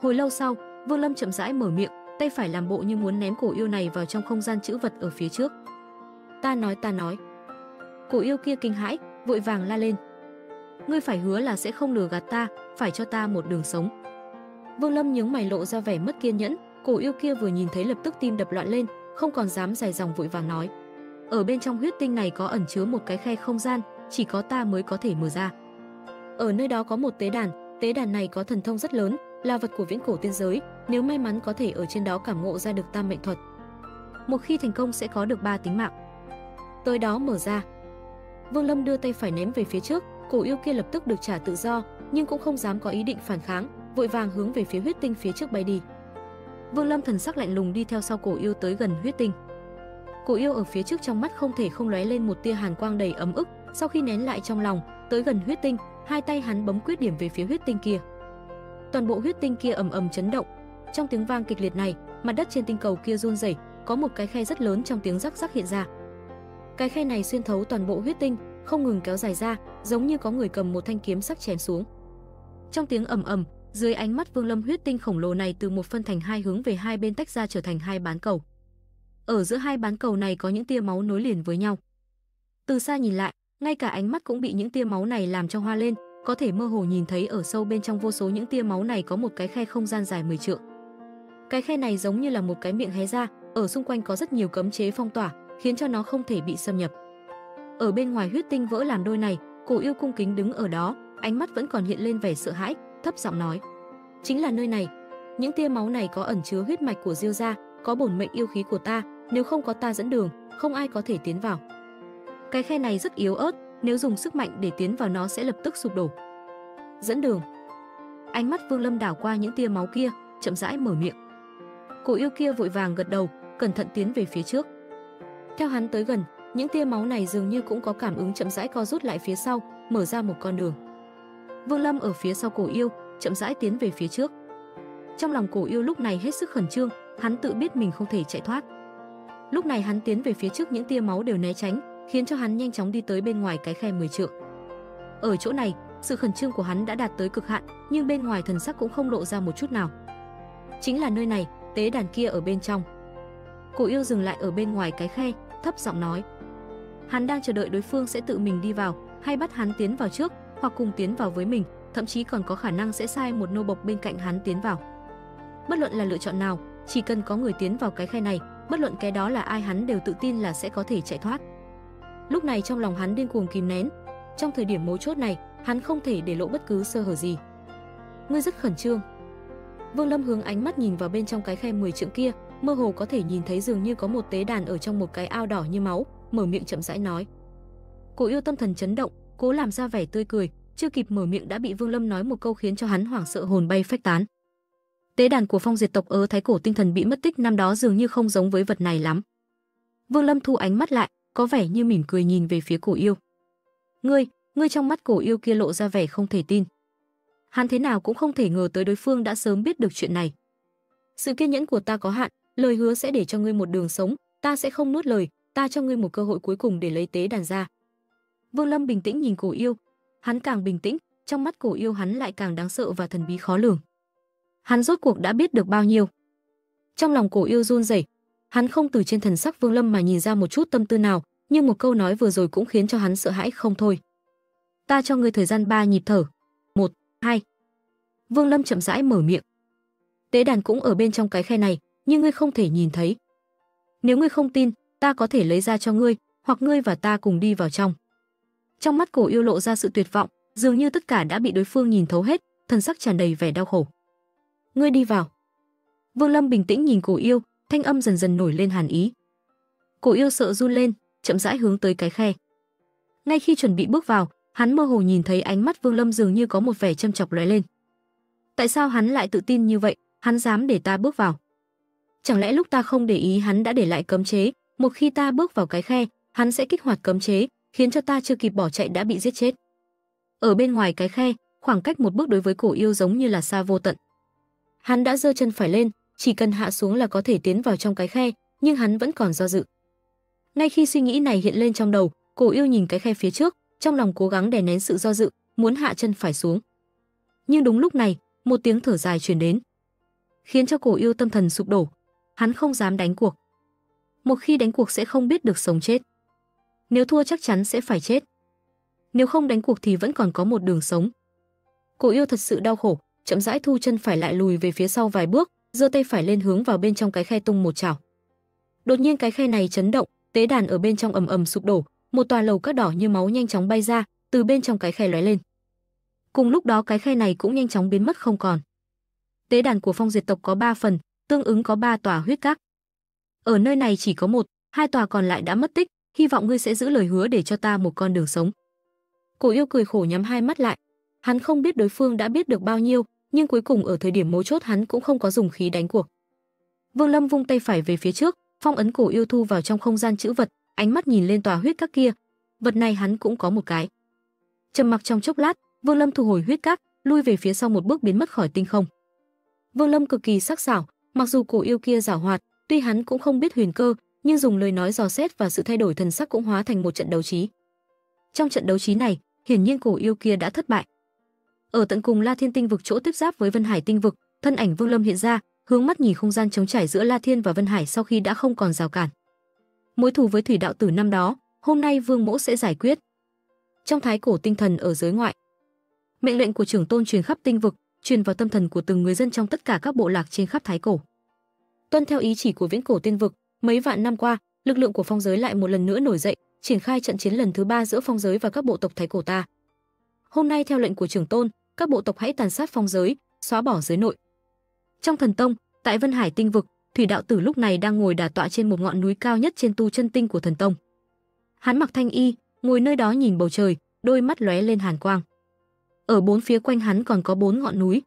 Hồi lâu sau, Vương Lâm chậm rãi mở miệng, tay phải làm bộ như muốn ném cổ yêu này vào trong không gian trữ vật ở phía trước. Ta nói. Cổ yêu kia kinh hãi, vội vàng la lên. Ngươi phải hứa là sẽ không lừa gạt ta, phải cho ta một đường sống. Vương Lâm nhướng mày lộ ra vẻ mất kiên nhẫn, cổ yêu kia vừa nhìn thấy lập tức tim đập loạn lên, không còn dám dài dòng vội vàng nói. Ở bên trong huyết tinh này có ẩn chứa một cái khe không gian, chỉ có ta mới có thể mở ra. Ở nơi đó có một tế đàn này có thần thông rất lớn, là vật của viễn cổ tiên giới, nếu may mắn có thể ở trên đó cảm ngộ ra được tam mệnh thuật. Một khi thành công sẽ có được 3 tính mạng. Tới đó mở ra. Vương Lâm đưa tay phải ném về phía trước, cổ yêu kia lập tức được trả tự do, nhưng cũng không dám có ý định phản kháng, vội vàng hướng về phía huyết tinh phía trước bay đi. Vương Lâm thần sắc lạnh lùng đi theo sau cổ yêu tới gần huyết tinh. Cổ yêu ở phía trước trong mắt không thể không lóe lên một tia hàn quang đầy ấm ức, sau khi nén lại trong lòng, tới gần huyết tinh, hai tay hắn bấm quyết điểm về phía huyết tinh kia. Toàn bộ huyết tinh kia ầm ầm chấn động. Trong tiếng vang kịch liệt này, mặt đất trên tinh cầu kia run rẩy, có một cái khe rất lớn trong tiếng rắc rắc hiện ra. Cái khe này xuyên thấu toàn bộ huyết tinh, không ngừng kéo dài ra, giống như có người cầm một thanh kiếm sắc chém xuống. Trong tiếng ầm ầm, dưới ánh mắt Vương Lâm, huyết tinh khổng lồ này từ một phân thành hai hướng về hai bên tách ra trở thành hai bán cầu. Ở giữa hai bán cầu này có những tia máu nối liền với nhau. Từ xa nhìn lại, ngay cả ánh mắt cũng bị những tia máu này làm cho hoa lên, có thể mơ hồ nhìn thấy ở sâu bên trong vô số những tia máu này có một cái khe không gian dài 10 trượng. Cái khe này giống như là một cái miệng hé ra, ở xung quanh có rất nhiều cấm chế phong tỏa, khiến cho nó không thể bị xâm nhập. Ở bên ngoài huyết tinh vỡ làm đôi này, cổ yêu cung kính đứng ở đó, ánh mắt vẫn còn hiện lên vẻ sợ hãi, thấp giọng nói: "Chính là nơi này, những tia máu này có ẩn chứa huyết mạch của Diêu gia, có bổn mệnh yêu khí của ta, nếu không có ta dẫn đường, không ai có thể tiến vào. Cái khe này rất yếu ớt, nếu dùng sức mạnh để tiến vào nó sẽ lập tức sụp đổ." Dẫn đường. Ánh mắt Vương Lâm đảo qua những tia máu kia, chậm rãi mở miệng. Cổ yêu kia vội vàng gật đầu, cẩn thận tiến về phía trước. Theo hắn tới gần, những tia máu này dường như cũng có cảm ứng chậm rãi co rút lại phía sau, mở ra một con đường. Vương Lâm ở phía sau cổ yêu, chậm rãi tiến về phía trước. Trong lòng cổ yêu lúc này hết sức khẩn trương, hắn tự biết mình không thể chạy thoát. Lúc này hắn tiến về phía trước, những tia máu đều né tránh, khiến cho hắn nhanh chóng đi tới bên ngoài cái khe 10 trượng. Ở chỗ này, sự khẩn trương của hắn đã đạt tới cực hạn, nhưng bên ngoài thần sắc cũng không lộ ra một chút nào. Chính là nơi này, tế đàn kia ở bên trong. Cổ yêu dừng lại ở bên ngoài cái khe, thấp giọng nói. Hắn đang chờ đợi đối phương sẽ tự mình đi vào, hay bắt hắn tiến vào trước, hoặc cùng tiến vào với mình, thậm chí còn có khả năng sẽ sai một nô bộc bên cạnh hắn tiến vào. Bất luận là lựa chọn nào, chỉ cần có người tiến vào cái khe này, bất luận cái đó là ai, hắn đều tự tin là sẽ có thể chạy thoát. Lúc này trong lòng hắn điên cuồng kìm nén, trong thời điểm mấu chốt này, hắn không thể để lộ bất cứ sơ hở gì. Ngươi rất khẩn trương. Vương Lâm hướng ánh mắt nhìn vào bên trong cái khe 10 trượng kia, mơ hồ có thể nhìn thấy dường như có một tế đàn ở trong một cái ao đỏ như máu, mở miệng chậm rãi nói. Cổ yêu tâm thần chấn động, cố làm ra vẻ tươi cười, chưa kịp mở miệng đã bị Vương Lâm nói một câu khiến cho hắn hoảng sợ hồn bay phách tán. Tế đàn của Phong Diệt tộc ở Thái Cổ Tinh Thần bị mất tích năm đó dường như không giống với vật này lắm. Vương Lâm thu ánh mắt lại, có vẻ như mỉm cười nhìn về phía cổ yêu. Ngươi trong mắt cổ yêu kia lộ ra vẻ không thể tin. Hắn thế nào cũng không thể ngờ tới đối phương đã sớm biết được chuyện này. Sự kiên nhẫn của ta có hạn, lời hứa sẽ để cho ngươi một đường sống, ta sẽ không nuốt lời, ta cho ngươi một cơ hội cuối cùng để lấy tế đàn ra. Vương Lâm bình tĩnh nhìn Cổ Yêu, hắn càng bình tĩnh, trong mắt Cổ Yêu hắn lại càng đáng sợ và thần bí khó lường. Hắn rốt cuộc đã biết được bao nhiêu? Trong lòng Cổ Yêu run rẩy, hắn không từ trên thần sắc Vương Lâm mà nhìn ra một chút tâm tư nào, nhưng một câu nói vừa rồi cũng khiến cho hắn sợ hãi không thôi. Ta cho ngươi thời gian 3 nhịp thở. 1, 2. Vương Lâm chậm rãi mở miệng. Tế đàn cũng ở bên trong cái khe này, nhưng ngươi không thể nhìn thấy. Nếu ngươi không tin, ta có thể lấy ra cho ngươi, hoặc ngươi và ta cùng đi vào trong. Trong mắt Cổ Yêu lộ ra sự tuyệt vọng, dường như tất cả đã bị đối phương nhìn thấu hết, thần sắc tràn đầy vẻ đau khổ. Ngươi đi vào. Vương Lâm bình tĩnh nhìn Cổ Yêu, thanh âm dần dần nổi lên hàn ý. Cổ Yêu sợ run lên, chậm rãi hướng tới cái khe. Ngay khi chuẩn bị bước vào, hắn mơ hồ nhìn thấy ánh mắt Vương Lâm dường như có một vẻ châm chọc lóe lên. Tại sao hắn lại tự tin như vậy, hắn dám để ta bước vào? Chẳng lẽ lúc ta không để ý hắn đã để lại cấm chế, một khi ta bước vào cái khe, hắn sẽ kích hoạt cấm chế, khiến cho ta chưa kịp bỏ chạy đã bị giết chết. Ở bên ngoài cái khe, khoảng cách một bước đối với Cổ Yêu giống như là xa vô tận. Hắn đã giơ chân phải lên, chỉ cần hạ xuống là có thể tiến vào trong cái khe, nhưng hắn vẫn còn do dự. Ngay khi suy nghĩ này hiện lên trong đầu, Cổ Yêu nhìn cái khe phía trước, trong lòng cố gắng đè nén sự do dự, muốn hạ chân phải xuống. Nhưng đúng lúc này, một tiếng thở dài truyền đến, khiến cho Cổ Yêu tâm thần sụp đổ. Hắn không dám đánh cuộc. Một khi đánh cuộc sẽ không biết được sống chết. Nếu thua chắc chắn sẽ phải chết. Nếu không đánh cuộc thì vẫn còn có một đường sống. Cổ Yêu thật sự đau khổ, chậm rãi thu chân phải lại lùi về phía sau vài bước, giơ tay phải lên hướng vào bên trong cái khe tung một chảo. Đột nhiên cái khe này chấn động, tế đàn ở bên trong ầm ầm sụp đổ, một tòa lầu các đỏ như máu nhanh chóng bay ra, từ bên trong cái khe lóe lên. Cùng lúc đó cái khe này cũng nhanh chóng biến mất không còn. Tế đàn của Phong Diệt tộc có 3 phần, tương ứng có 3 tòa huyết các. Ở nơi này chỉ có 1, 2 tòa còn lại đã mất tích, hy vọng ngươi sẽ giữ lời hứa để cho ta một con đường sống. Cổ Yêu cười khổ nhắm hai mắt lại. Hắn không biết đối phương đã biết được bao nhiêu, nhưng cuối cùng ở thời điểm mấu chốt hắn cũng không có dùng khí đánh cuộc. Vương Lâm vung tay phải về phía trước, phong ấn Cổ Yêu thu vào trong không gian chữ vật, ánh mắt nhìn lên tòa huyết các kia. Vật này hắn cũng có một cái. Trầm mặc trong chốc lát, Vương Lâm thu hồi huyết các, lui về phía sau một bước biến mất khỏi tinh không. Vương Lâm cực kỳ sắc sảo, mặc dù Cổ Yêu kia giảo hoạt, tuy hắn cũng không biết huyền cơ, nhưng dùng lời nói dò xét và sự thay đổi thần sắc cũng hóa thành một trận đấu trí. Trong trận đấu trí này, hiển nhiên Cổ Yêu kia đã thất bại. Ở tận cùng La Thiên tinh vực chỗ tiếp giáp với Vân Hải tinh vực, thân ảnh Vương Lâm hiện ra, hướng mắt nhìn không gian trống trải giữa La Thiên và Vân Hải sau khi đã không còn rào cản. Mối thù với Thủy Đạo Tử năm đó, hôm nay Vương Mỗ sẽ giải quyết. Trong Thái Cổ Tinh Thần ở giới ngoại, mệnh lệnh của trưởng tôn truyền khắp tinh vực, truyền vào tâm thần của từng người dân trong tất cả các bộ lạc trên khắp Thái Cổ. Tuân theo ý chỉ của Viễn Cổ Tiên Vực, mấy vạn năm qua, lực lượng của Phong Giới lại một lần nữa nổi dậy, triển khai trận chiến lần thứ 3 giữa Phong Giới và các bộ tộc Thái Cổ ta. Hôm nay theo lệnh của trưởng tôn, các bộ tộc hãy tàn sát Phong Giới, xóa bỏ giới nội. Trong Thần Tông, tại Vân Hải tinh vực, Thủy Đạo Tử lúc này đang ngồi đả tọa trên một ngọn núi cao nhất trên tu chân tinh của Thần Tông. Hắn mặc thanh y, ngồi nơi đó nhìn bầu trời, đôi mắt lóe lên hàn quang. Ở bốn phía quanh hắn còn có 4 ngọn núi.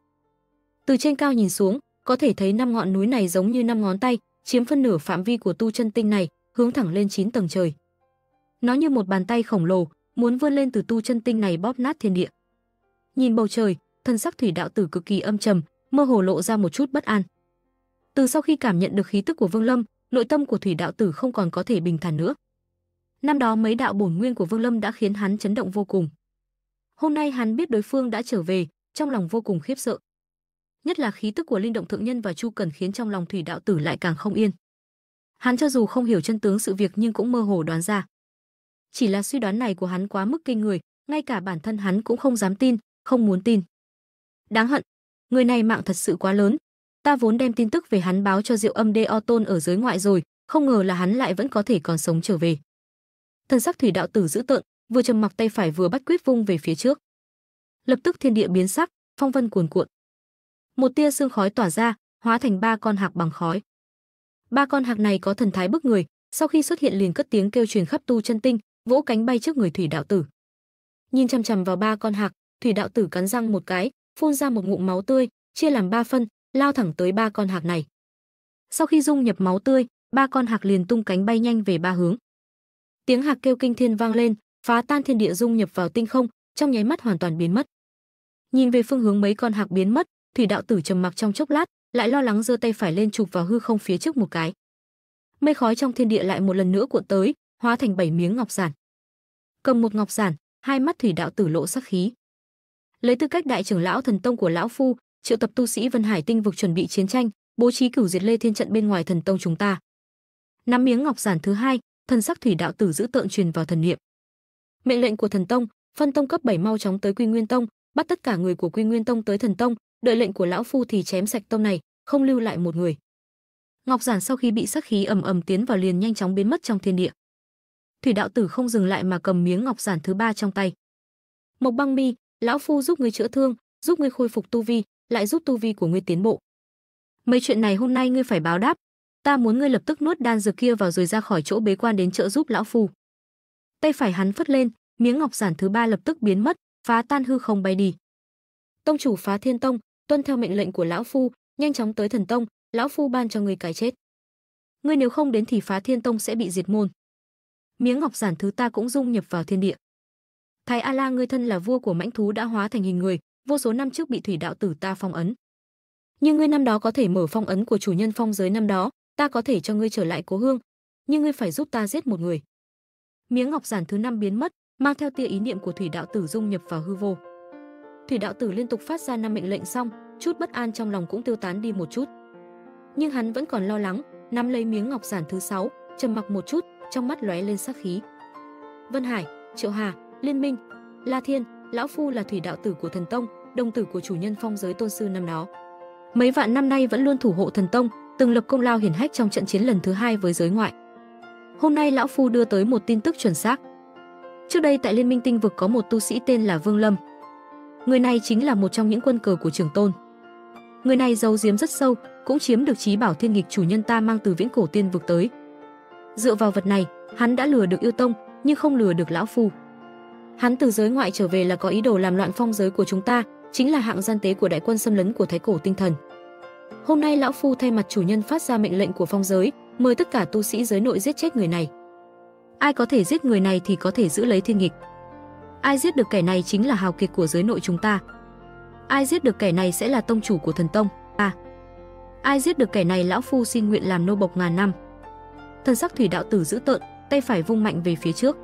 Từ trên cao nhìn xuống, có thể thấy 5 ngọn núi này giống như 5 ngón tay, chiếm phân nửa phạm vi của tu chân tinh này, hướng thẳng lên 9 tầng trời. Nó như một bàn tay khổng lồ, muốn vươn lên từ tu chân tinh này bóp nát thiên địa. Nhìn bầu trời, thân sắc Thủy Đạo Tử cực kỳ âm trầm, mơ hồ lộ ra một chút bất an. Từ sau khi cảm nhận được khí tức của Vương Lâm, nội tâm của Thủy Đạo Tử không còn có thể bình thản nữa. Năm đó mấy đạo bổn nguyên của Vương Lâm đã khiến hắn chấn động vô cùng. Hôm nay hắn biết đối phương đã trở về, trong lòng vô cùng khiếp sợ. Nhất là khí tức của Linh Động Thượng Nhân và Chu Cẩn khiến trong lòng Thủy Đạo Tử lại càng không yên. Hắn cho dù không hiểu chân tướng sự việc nhưng cũng mơ hồ đoán ra. Chỉ là suy đoán này của hắn quá mức kinh người, ngay cả bản thân hắn cũng không dám tin, không muốn tin. Đáng hận, người này mạng thật sự quá lớn. Ta vốn đem tin tức về hắn báo cho Diệu Âm Đeo Tôn ở giới ngoại rồi, không ngờ là hắn lại vẫn có thể còn sống trở về. Thần sắc Thủy Đạo Tử dữ tợn, vừa trầm mặc tay phải vừa bắt quyết vung về phía trước. Lập tức thiên địa biến sắc, phong vân cuồn cuộn. Một tia sương khói tỏa ra, hóa thành 3 con hạc bằng khói. 3 con hạc này có thần thái bức người, sau khi xuất hiện liền cất tiếng kêu truyền khắp tu chân tinh, vỗ cánh bay trước người Thủy Đạo Tử. Nhìn chằm chằm vào 3 con hạc, Thủy Đạo Tử cắn răng một cái, phun ra một ngụm máu tươi, chia làm 3 phân, lao thẳng tới 3 con hạc này. Sau khi dung nhập máu tươi, 3 con hạc liền tung cánh bay nhanh về 3 hướng. Tiếng hạc kêu kinh thiên vang lên, phá tan thiên địa dung nhập vào tinh không, trong nháy mắt hoàn toàn biến mất. Nhìn về phương hướng mấy con hạc biến mất, Thủy Đạo Tử trầm mặc trong chốc lát, lại lo lắng giơ tay phải lên chụp vào hư không phía trước một cái. Mây khói trong thiên địa lại một lần nữa cuộn tới, hóa thành 7 miếng ngọc giản. cầm một ngọc giản, hai mắt Thủy Đạo Tử lộ sắc khí. Lấy tư cách đại trưởng lão thần tông của lão phu, triệu tập tu sĩ Vân Hải tinh vực chuẩn bị chiến tranh, bố trí Cửu Diệt Lê Thiên trận bên ngoài thần tông chúng ta. Nắm miếng ngọc giản thứ hai, thần sắc Thủy Đạo Tử giữ tợn truyền vào thần niệm. Mệnh lệnh của thần tông, phân tông cấp 7 mau chóng tới Quy Nguyên Tông, bắt tất cả người của Quy Nguyên Tông tới thần tông, đợi lệnh của lão phu thì chém sạch tông này, không lưu lại một người. Ngọc giản sau khi bị sắc khí ầm ầm tiến vào liền nhanh chóng biến mất trong thiên địa. Thủy Đạo Tử không dừng lại mà cầm miếng ngọc giản thứ ba trong tay. Mộc Băng Mi, lão phu giúp ngươi chữa thương, giúp ngươi khôi phục tu vi, lại giúp tu vi của ngươi tiến bộ. Mấy chuyện này hôm nay ngươi phải báo đáp, ta muốn ngươi lập tức nuốt đan dược kia vào rồi ra khỏi chỗ bế quan đến trợ giúp lão phu. Tay phải hắn phất lên, miếng ngọc giản thứ ba lập tức biến mất, phá tan hư không bay đi. Tông chủ Phá Thiên Tông, tuân theo mệnh lệnh của lão phu, nhanh chóng tới thần tông, lão phu ban cho ngươi cái chết. Ngươi nếu không đến thì Phá Thiên Tông sẽ bị diệt môn. Miếng ngọc giản thứ ta cũng dung nhập vào thiên địa. Thái A-la, ngươi thân là vua của mãnh thú đã hóa thành hình người, vô số năm trước bị Thủy Đạo Tử ta phong ấn. Nhưng ngươi năm đó có thể mở phong ấn của chủ nhân phong giới năm đó, ta có thể cho ngươi trở lại cố hương, nhưng ngươi phải giúp ta giết một người. Miếng ngọc giản thứ năm biến mất, mang theo tia ý niệm của Thủy Đạo Tử dung nhập vào hư vô. Thủy Đạo Tử liên tục phát ra 5 mệnh lệnh xong, chút bất an trong lòng cũng tiêu tán đi một chút. Nhưng hắn vẫn còn lo lắng, nắm lấy miếng ngọc giản thứ 6, trầm mặc một chút, trong mắt lóe lên sát khí. Vân Hải, Triệu Hà, Liên Minh, La Thiên, lão phu là Thủy Đạo Tử của thần tông, đồng tử của chủ nhân phong giới tôn sư năm đó. Mấy vạn năm nay vẫn luôn thủ hộ thần tông, từng lập công lao hiển hách trong trận chiến lần thứ 2 với giới ngoại. Hôm nay lão phu đưa tới một tin tức chuẩn xác. Trước đây tại Liên Minh tinh vực có một tu sĩ tên là Vương Lâm. Người này chính là một trong những quân cờ của Trường Tôn. Người này giấu giếm rất sâu, cũng chiếm được trí bảo Tiên Nghịch chủ nhân ta mang từ Viễn Cổ Tiên Vực tới. Dựa vào vật này, hắn đã lừa được Yêu Tông, nhưng không lừa được lão phu. Hắn từ giới ngoại trở về là có ý đồ làm loạn phong giới của chúng ta, chính là hạng gian tế của đại quân xâm lấn của Thái Cổ Tinh Thần. Hôm nay lão phu thay mặt chủ nhân phát ra mệnh lệnh của phong giới, mời tất cả tu sĩ giới nội giết chết người này. Ai có thể giết người này thì có thể giữ lấy Tiên Nghịch. Ai giết được kẻ này chính là hào kiệt của giới nội chúng ta. Ai giết được kẻ này sẽ là tông chủ của thần tông. Ai giết được kẻ này lão phu xin nguyện làm nô bộc ngàn năm. Thần sắc Thủy Đạo Tử dữ tợn, tay phải vung mạnh về phía trước.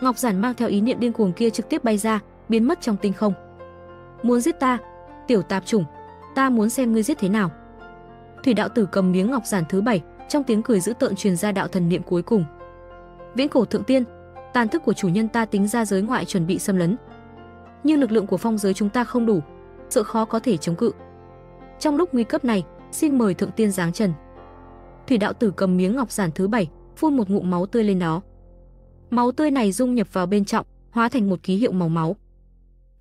Ngọc giản mang theo ý niệm điên cuồng kia trực tiếp bay ra, biến mất trong tinh không. Muốn giết ta, tiểu tạp chủng, ta muốn xem ngươi giết thế nào. Thủy Đạo Tử cầm miếng ngọc giản thứ 7, trong tiếng cười dữ tợn truyền ra đạo thần niệm cuối cùng. Viễn cổ thượng tiên, tàn thức của chủ nhân ta tính ra giới ngoại chuẩn bị xâm lấn. Nhưng lực lượng của phong giới chúng ta không đủ, sợ khó có thể chống cự. Trong lúc nguy cấp này, xin mời thượng tiên giáng trần. Thủy Đạo Tử cầm miếng ngọc giản thứ 7, phun một ngụm máu tươi lên đó. Máu tươi này dung nhập vào bên trong, hóa thành một ký hiệu màu máu.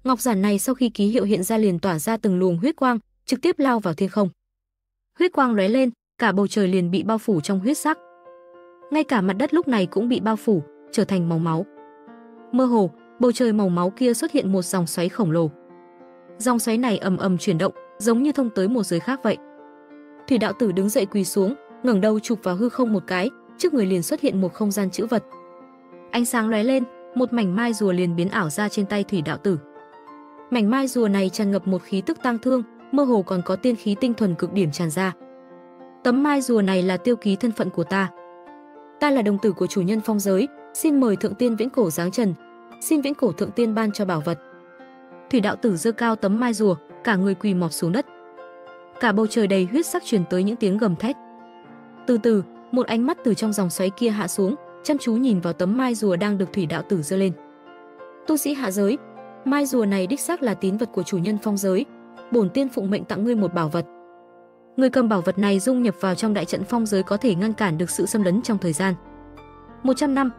Ngọc giản này sau khi ký hiệu hiện ra liền tỏa ra từng luồng huyết quang, trực tiếp lao vào thiên không. Huyết quang lóe lên, cả bầu trời liền bị bao phủ trong huyết sắc. Ngay cả mặt đất lúc này cũng bị bao phủ, trở thành màu máu. Mơ hồ, bầu trời màu máu kia xuất hiện một dòng xoáy khổng lồ. Dòng xoáy này ầm ầm chuyển động, giống như thông tới một giới khác vậy. Thủy Đạo Tử đứng dậy quỳ xuống, ngẩng đầu chụp vào hư không một cái, trước người liền xuất hiện một không gian chữ vật. Ánh sáng lóe lên, một mảnh mai rùa liền biến ảo ra trên tay Thủy Đạo Tử. Mảnh mai rùa này tràn ngập một khí tức tang thương, mơ hồ còn có tiên khí tinh thuần cực điểm tràn ra. Tấm mai rùa này là tiêu ký thân phận của ta. Ta là đồng tử của chủ nhân phong giới, xin mời thượng tiên viễn cổ giáng trần, xin viễn cổ thượng tiên ban cho bảo vật. Thủy Đạo Tử giơ cao tấm mai rùa, cả người quỳ mọp xuống đất. Cả bầu trời đầy huyết sắc truyền tới những tiếng gầm thét. Từ từ, một ánh mắt từ trong dòng xoáy kia hạ xuống, chăm chú nhìn vào tấm mai rùa đang được Thủy Đạo Tử giơ lên. Tu sĩ hạ giới, mai rùa này đích xác là tín vật của chủ nhân phong giới, bổn tiên phụng mệnh tặng ngươi một bảo vật. Người cầm bảo vật này dung nhập vào trong đại trận phong giới có thể ngăn cản được sự xâm lấn trong thời gian 100 năm.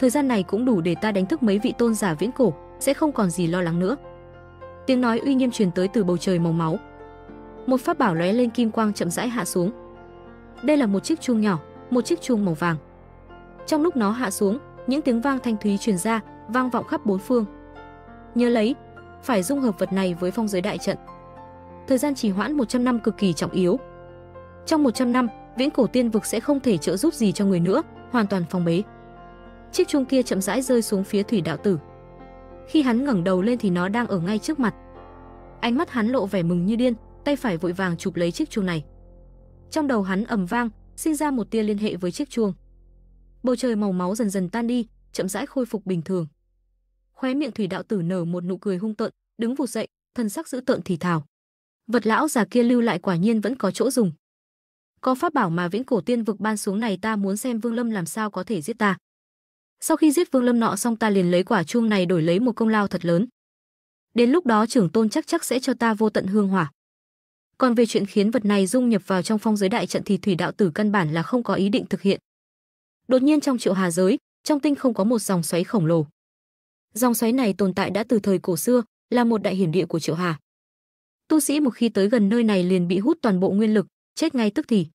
Thời gian này cũng đủ để ta đánh thức mấy vị tôn giả viễn cổ, sẽ không còn gì lo lắng nữa. Tiếng nói uy nghiêm truyền tới từ bầu trời màu máu. Một pháp bảo lóe lên kim quang chậm rãi hạ xuống. Đây là một chiếc chuông nhỏ, một chiếc chuông màu vàng. Trong lúc nó hạ xuống, những tiếng vang thanh thúy truyền ra, vang vọng khắp bốn phương. Nhớ lấy, phải dung hợp vật này với phong giới đại trận. Thời gian trì hoãn 100 năm cực kỳ trọng yếu. Trong 100 năm, viễn cổ tiên vực sẽ không thể trợ giúp gì cho người nữa, hoàn toàn phong bế. Chiếc chuông kia chậm rãi rơi xuống phía Thủy Đạo Tử. Khi hắn ngẩng đầu lên thì nó đang ở ngay trước mặt. Ánh mắt hắn lộ vẻ mừng như điên, tay phải vội vàng chụp lấy chiếc chuông này. Trong đầu hắn ầm vang, sinh ra một tia liên hệ với chiếc chuông. Bầu trời màu máu dần dần tan đi, chậm rãi khôi phục bình thường. Khóe miệng Thủy Đạo Tử nở một nụ cười hung tợn, đứng vụt dậy, thần sắc dữ tợn thì thào: "Vật lão già kia lưu lại quả nhiên vẫn có chỗ dùng. Có pháp bảo mà Viễn Cổ Tiên Vực ban xuống này, ta muốn xem Vương Lâm làm sao có thể giết ta. Sau khi giết Vương Lâm nọ xong, ta liền lấy quả chuông này đổi lấy một công lao thật lớn. Đến lúc đó trưởng tôn chắc sẽ cho ta vô tận hương hỏa. Còn về chuyện khiến vật này dung nhập vào trong phong giới đại trận thì Thủy Đạo Tử căn bản là không có ý định thực hiện." Đột nhiên trong Triệu Hà giới, trong tinh không có một dòng xoáy khổng lồ. Dòng xoáy này tồn tại đã từ thời cổ xưa, là một đại hiển địa của Triệu Hà. Tu sĩ một khi tới gần nơi này liền bị hút toàn bộ nguyên lực, chết ngay tức thì.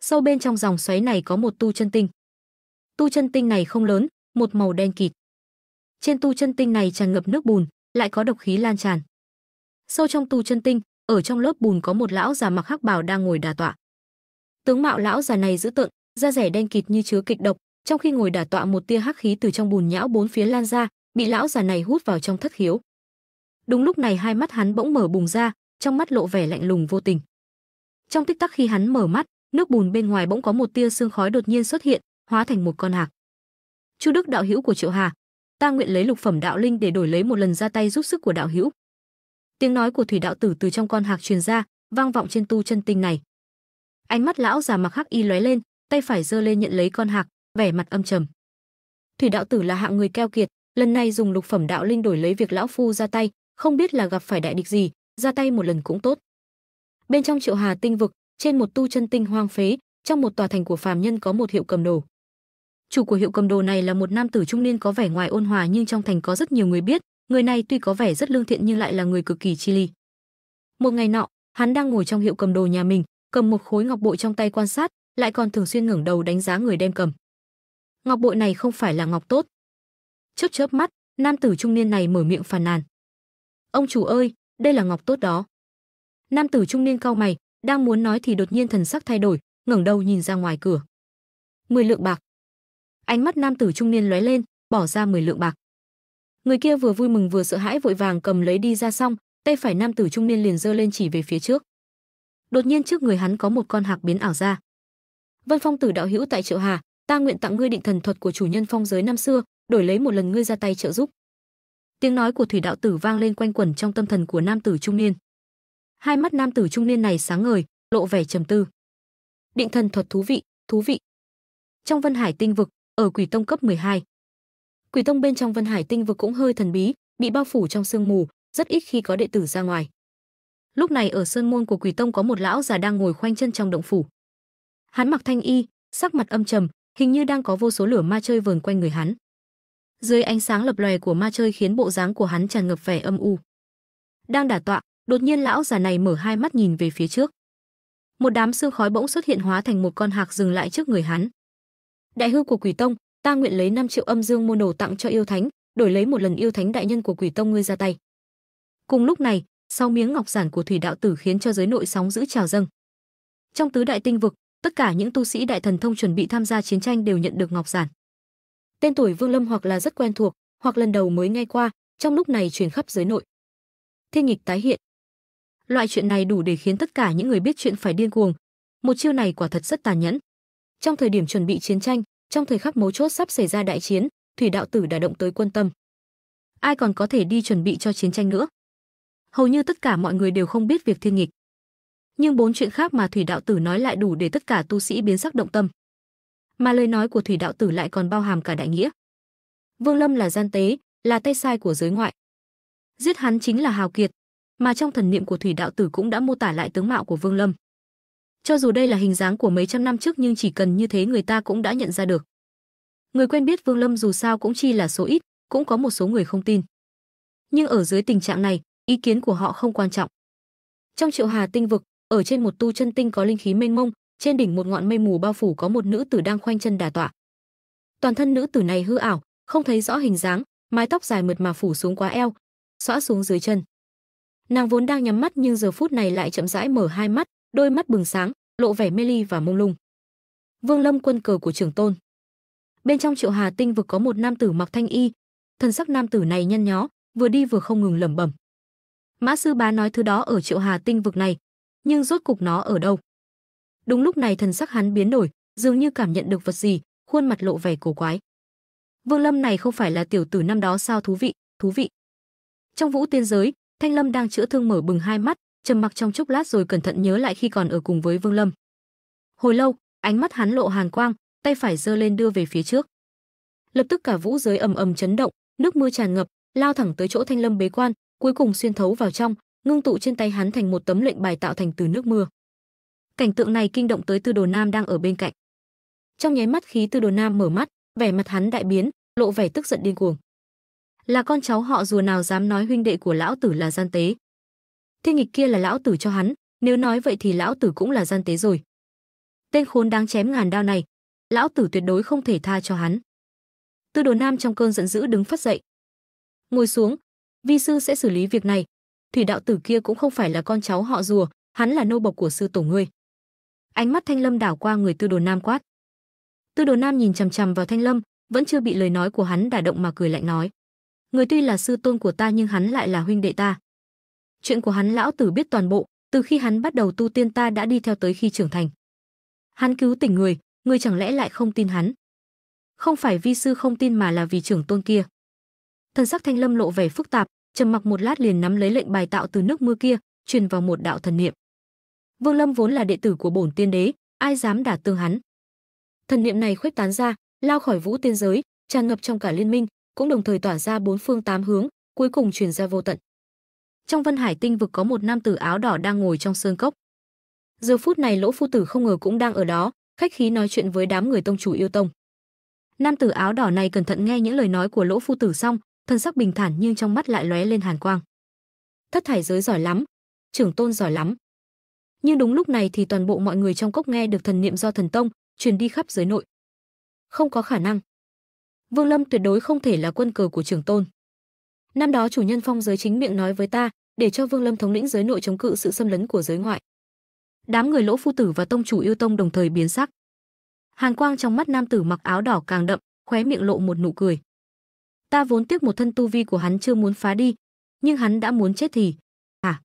Sâu bên trong dòng xoáy này có một tu chân tinh. Tu chân tinh này không lớn, một màu đen kịt. Trên tu chân tinh này tràn ngập nước bùn, lại có độc khí lan tràn. Sâu trong tu chân tinh, ở trong lớp bùn có một lão già mặc hắc bào đang ngồi đả tọa. Tướng mạo lão già này dữ tợn, da rẻ đen kịt như chứa kịch độc, trong khi ngồi đả tọa một tia hắc khí từ trong bùn nhão bốn phía lan ra, bị lão già này hút vào trong thất khiếu. Đúng lúc này hai mắt hắn bỗng mở bùng ra, trong mắt lộ vẻ lạnh lùng vô tình. Trong tích tắc khi hắn mở mắt, nước bùn bên ngoài bỗng có một tia sương khói đột nhiên xuất hiện, hóa thành một con hạc. "Chu Đức đạo hữu của Triệu Hà, ta nguyện lấy lục phẩm đạo linh để đổi lấy một lần ra tay giúp sức của đạo hữu." Tiếng nói của Thủy Đạo Tử từ trong con hạc truyền ra, vang vọng trên tu chân tinh này. Ánh mắt lão già mặc hắc y lóe lên, tay phải giơ lên nhận lấy con hạc, vẻ mặt âm trầm. Thủy Đạo Tử là hạng người keo kiệt, lần này dùng lục phẩm đạo linh đổi lấy việc lão phu ra tay, không biết là gặp phải đại địch gì, ra tay một lần cũng tốt. Bên trong Triệu Hà tinh vực, trên một tu chân tinh hoang phế, trong một tòa thành của phàm nhân có một hiệu cầm đồ. Chủ của hiệu cầm đồ này là một nam tử trung niên có vẻ ngoài ôn hòa, nhưng trong thành có rất nhiều người biết, người này tuy có vẻ rất lương thiện nhưng lại là người cực kỳ chi ly. Một ngày nọ, hắn đang ngồi trong hiệu cầm đồ nhà mình, cầm một khối ngọc bội trong tay quan sát, lại còn thường xuyên ngẩng đầu đánh giá người đem cầm. Ngọc bội này không phải là ngọc tốt. Chớp mắt, nam tử trung niên này mở miệng phàn nàn: "Ông chủ ơi, đây là ngọc tốt đó." Nam tử trung niên cau mày, đang muốn nói thì đột nhiên thần sắc thay đổi, ngẩng đầu nhìn ra ngoài cửa. 10 lượng bạc. Ánh mắt nam tử trung niên lóe lên, bỏ ra 10 lượng bạc. Người kia vừa vui mừng vừa sợ hãi, vội vàng cầm lấy đi ra, xong tay phải nam tử trung niên liền giơ lên chỉ về phía trước. Đột nhiên trước người hắn có một con hạc biến ảo ra. "Vân Phong Tử đạo hữu tại Triệu Hà, ta nguyện tặng ngươi định thần thuật của chủ nhân phong giới năm xưa, đổi lấy một lần ngươi ra tay trợ giúp." Tiếng nói của Thủy Đạo Tử vang lên quanh quẩn trong tâm thần của nam tử trung niên. Hai mắt nam tử trung niên này sáng ngời, lộ vẻ trầm tư. "Định thần thuật thú vị. Trong Vân Hải tinh vực, ở Quỷ Tông cấp 12. Quỷ Tông bên trong Vân Hải tinh vực cũng hơi thần bí, bị bao phủ trong sương mù, rất ít khi có đệ tử ra ngoài. Lúc này ở sơn môn của Quỷ Tông có một lão già đang ngồi khoanh chân trong động phủ. Hắn mặc thanh y, sắc mặt âm trầm, hình như đang có vô số lửa ma chơi vờn quanh người hắn. Dưới ánh sáng lập lòe của ma chơi khiến bộ dáng của hắn tràn ngập vẻ âm u. Đang đả tọa, đột nhiên lão già này mở hai mắt nhìn về phía trước. Một đám sương khói bỗng xuất hiện hóa thành một con hạc dừng lại trước người hắn. "Đại hư của Quỷ Tông, ta nguyện lấy 5 triệu âm dương môn đồ tặng cho yêu thánh, đổi lấy một lần yêu thánh đại nhân của Quỷ Tông ngươi ra tay." Cùng lúc này, sau miếng ngọc giản của Thủy Đạo Tử khiến cho giới nội sóng dữ trào dâng. Trong tứ đại tinh vực, tất cả những tu sĩ đại thần thông chuẩn bị tham gia chiến tranh đều nhận được ngọc giản. Tên tuổi Vương Lâm hoặc là rất quen thuộc, hoặc lần đầu mới nghe qua, trong lúc này truyền khắp giới nội. Thiên nghịch tái hiện. Loại chuyện này đủ để khiến tất cả những người biết chuyện phải điên cuồng. Một chiêu này quả thật rất tàn nhẫn. Trong thời điểm chuẩn bị chiến tranh, trong thời khắc mấu chốt sắp xảy ra đại chiến, Thủy Đạo Tử đã động tới quân tâm. Ai còn có thể đi chuẩn bị cho chiến tranh nữa? Hầu như tất cả mọi người đều không biết việc thiên nghịch. Nhưng 4 chuyện khác mà Thủy Đạo Tử nói lại đủ để tất cả tu sĩ biến sắc động tâm. Mà lời nói của Thủy Đạo Tử lại còn bao hàm cả đại nghĩa. Vương Lâm là gian tế, là tay sai của giới ngoại. Giết hắn chính là hào kiệt, mà trong thần niệm của Thủy Đạo Tử cũng đã mô tả lại tướng mạo của Vương Lâm. Cho dù đây là hình dáng của mấy trăm năm trước nhưng chỉ cần như thế người ta cũng đã nhận ra được. Người quen biết Vương Lâm dù sao cũng chỉ là số ít, cũng có một số người không tin. Nhưng ở dưới tình trạng này, ý kiến của họ không quan trọng. Trong Triệu Hà tinh vực, ở trên một tu chân tinh có linh khí mênh mông, trên đỉnh một ngọn mây mù bao phủ có một nữ tử đang khoanh chân đả tọa. Toàn thân nữ tử này hư ảo, không thấy rõ hình dáng, mái tóc dài mượt mà phủ xuống quá eo, xõa xuống dưới chân. Nàng vốn đang nhắm mắt nhưng giờ phút này lại chậm rãi mở hai mắt, đôi mắt bừng sáng, lộ vẻ mê ly và mông lung. Vương Lâm quân cờ của trưởng tôn. Bên trong Triệu Hà tinh vực có một nam tử mặc thanh y, thần sắc nam tử này nhăn nhó, vừa đi vừa không ngừng lẩm bẩm. Mã sư bá nói thứ đó ở Triệu Hà tinh vực này, nhưng rốt cục nó ở đâu? Đúng lúc này thần sắc hắn biến đổi, dường như cảm nhận được vật gì, khuôn mặt lộ vẻ cổ quái. Vương Lâm này không phải là tiểu tử năm đó sao? Thú vị, thú vị. Trong Vũ Tiên Giới, Thanh Lâm đang chữa thương mở bừng hai mắt, trầm mặc trong chốc lát rồi cẩn thận nhớ lại khi còn ở cùng với Vương Lâm. Hồi lâu, ánh mắt hắn lộ hàn quang, tay phải giơ lên đưa về phía trước. Lập tức cả vũ giới ầm ầm chấn động, nước mưa tràn ngập, lao thẳng tới chỗ Thanh Lâm bế quan, cuối cùng xuyên thấu vào trong, ngưng tụ trên tay hắn thành một tấm lệnh bài tạo thành từ nước mưa. Cảnh tượng này kinh động tới Tư Đồ Nam đang ở bên cạnh. Trong nháy mắt khí Tư Đồ Nam mở mắt, vẻ mặt hắn đại biến, lộ vẻ tức giận điên cuồng. Là con cháu họ Rùa nào dám nói huynh đệ của lão tử là gian tế? Thiên nghịch kia là lão tử cho hắn, nếu nói vậy thì lão tử cũng là gian tế rồi. Tên khốn đáng chém ngàn đao này, lão tử tuyệt đối không thể tha cho hắn. Tư Đồ Nam trong cơn giận dữ đứng phắt dậy. Ngồi xuống, vi sư sẽ xử lý việc này. Thủy đạo tử kia cũng không phải là con cháu họ Rùa, hắn là nô bộc của sư tổ ngươi. Ánh mắt Thanh Lâm đảo qua người Tư Đồ Nam quát. Tư Đồ Nam nhìn chằm chằm vào Thanh Lâm, vẫn chưa bị lời nói của hắn đả động mà cười lạnh nói: Người tuy là sư tôn của ta nhưng hắn lại là huynh đệ ta. Chuyện của hắn lão tử biết toàn bộ, từ khi hắn bắt đầu tu tiên ta đã đi theo tới khi trưởng thành. Hắn cứu tỉnh người, ngươi chẳng lẽ lại không tin hắn? Không phải vi sư không tin mà là vì trưởng tôn kia. Thần sắc Thanh Lâm lộ vẻ phức tạp, trầm mặc một lát liền nắm lấy lệnh bài tạo từ nước mưa kia, truyền vào một đạo thần niệm. Vương Lâm vốn là đệ tử của bổn tiên đế, ai dám đả tương hắn? Thần niệm này khuếch tán ra, lao khỏi Vũ Tiên Giới, tràn ngập trong cả liên minh, cũng đồng thời tỏa ra bốn phương tám hướng, cuối cùng truyền ra vô tận. Trong Vân Hải Tinh Vực có một nam tử áo đỏ đang ngồi trong sơn cốc. Giờ phút này Lỗ Phu Tử không ngờ cũng đang ở đó, khách khí nói chuyện với đám người tông chủ Yêu Tông. Nam tử áo đỏ này cẩn thận nghe những lời nói của Lỗ Phu Tử xong, thân sắc bình thản nhưng trong mắt lại lóe lên hàn quang. Thất thải giới giỏi lắm, trưởng tôn giỏi lắm. Nhưng đúng lúc này thì toàn bộ mọi người trong cốc nghe được thần niệm do thần tông truyền đi khắp giới nội. Không có khả năng. Vương Lâm tuyệt đối không thể là quân cờ của trưởng tôn. Năm đó chủ nhân phong giới chính miệng nói với ta, để cho Vương Lâm thống lĩnh giới nội chống cự sự xâm lấn của giới ngoại. Đám người Lỗ Phu Tử và tông chủ Yêu Tông đồng thời biến sắc. Hàn quang trong mắt nam tử mặc áo đỏ càng đậm, khóe miệng lộ một nụ cười. Ta vốn tiếc một thân tu vi của hắn chưa muốn phá đi, nhưng hắn đã muốn chết thì hả?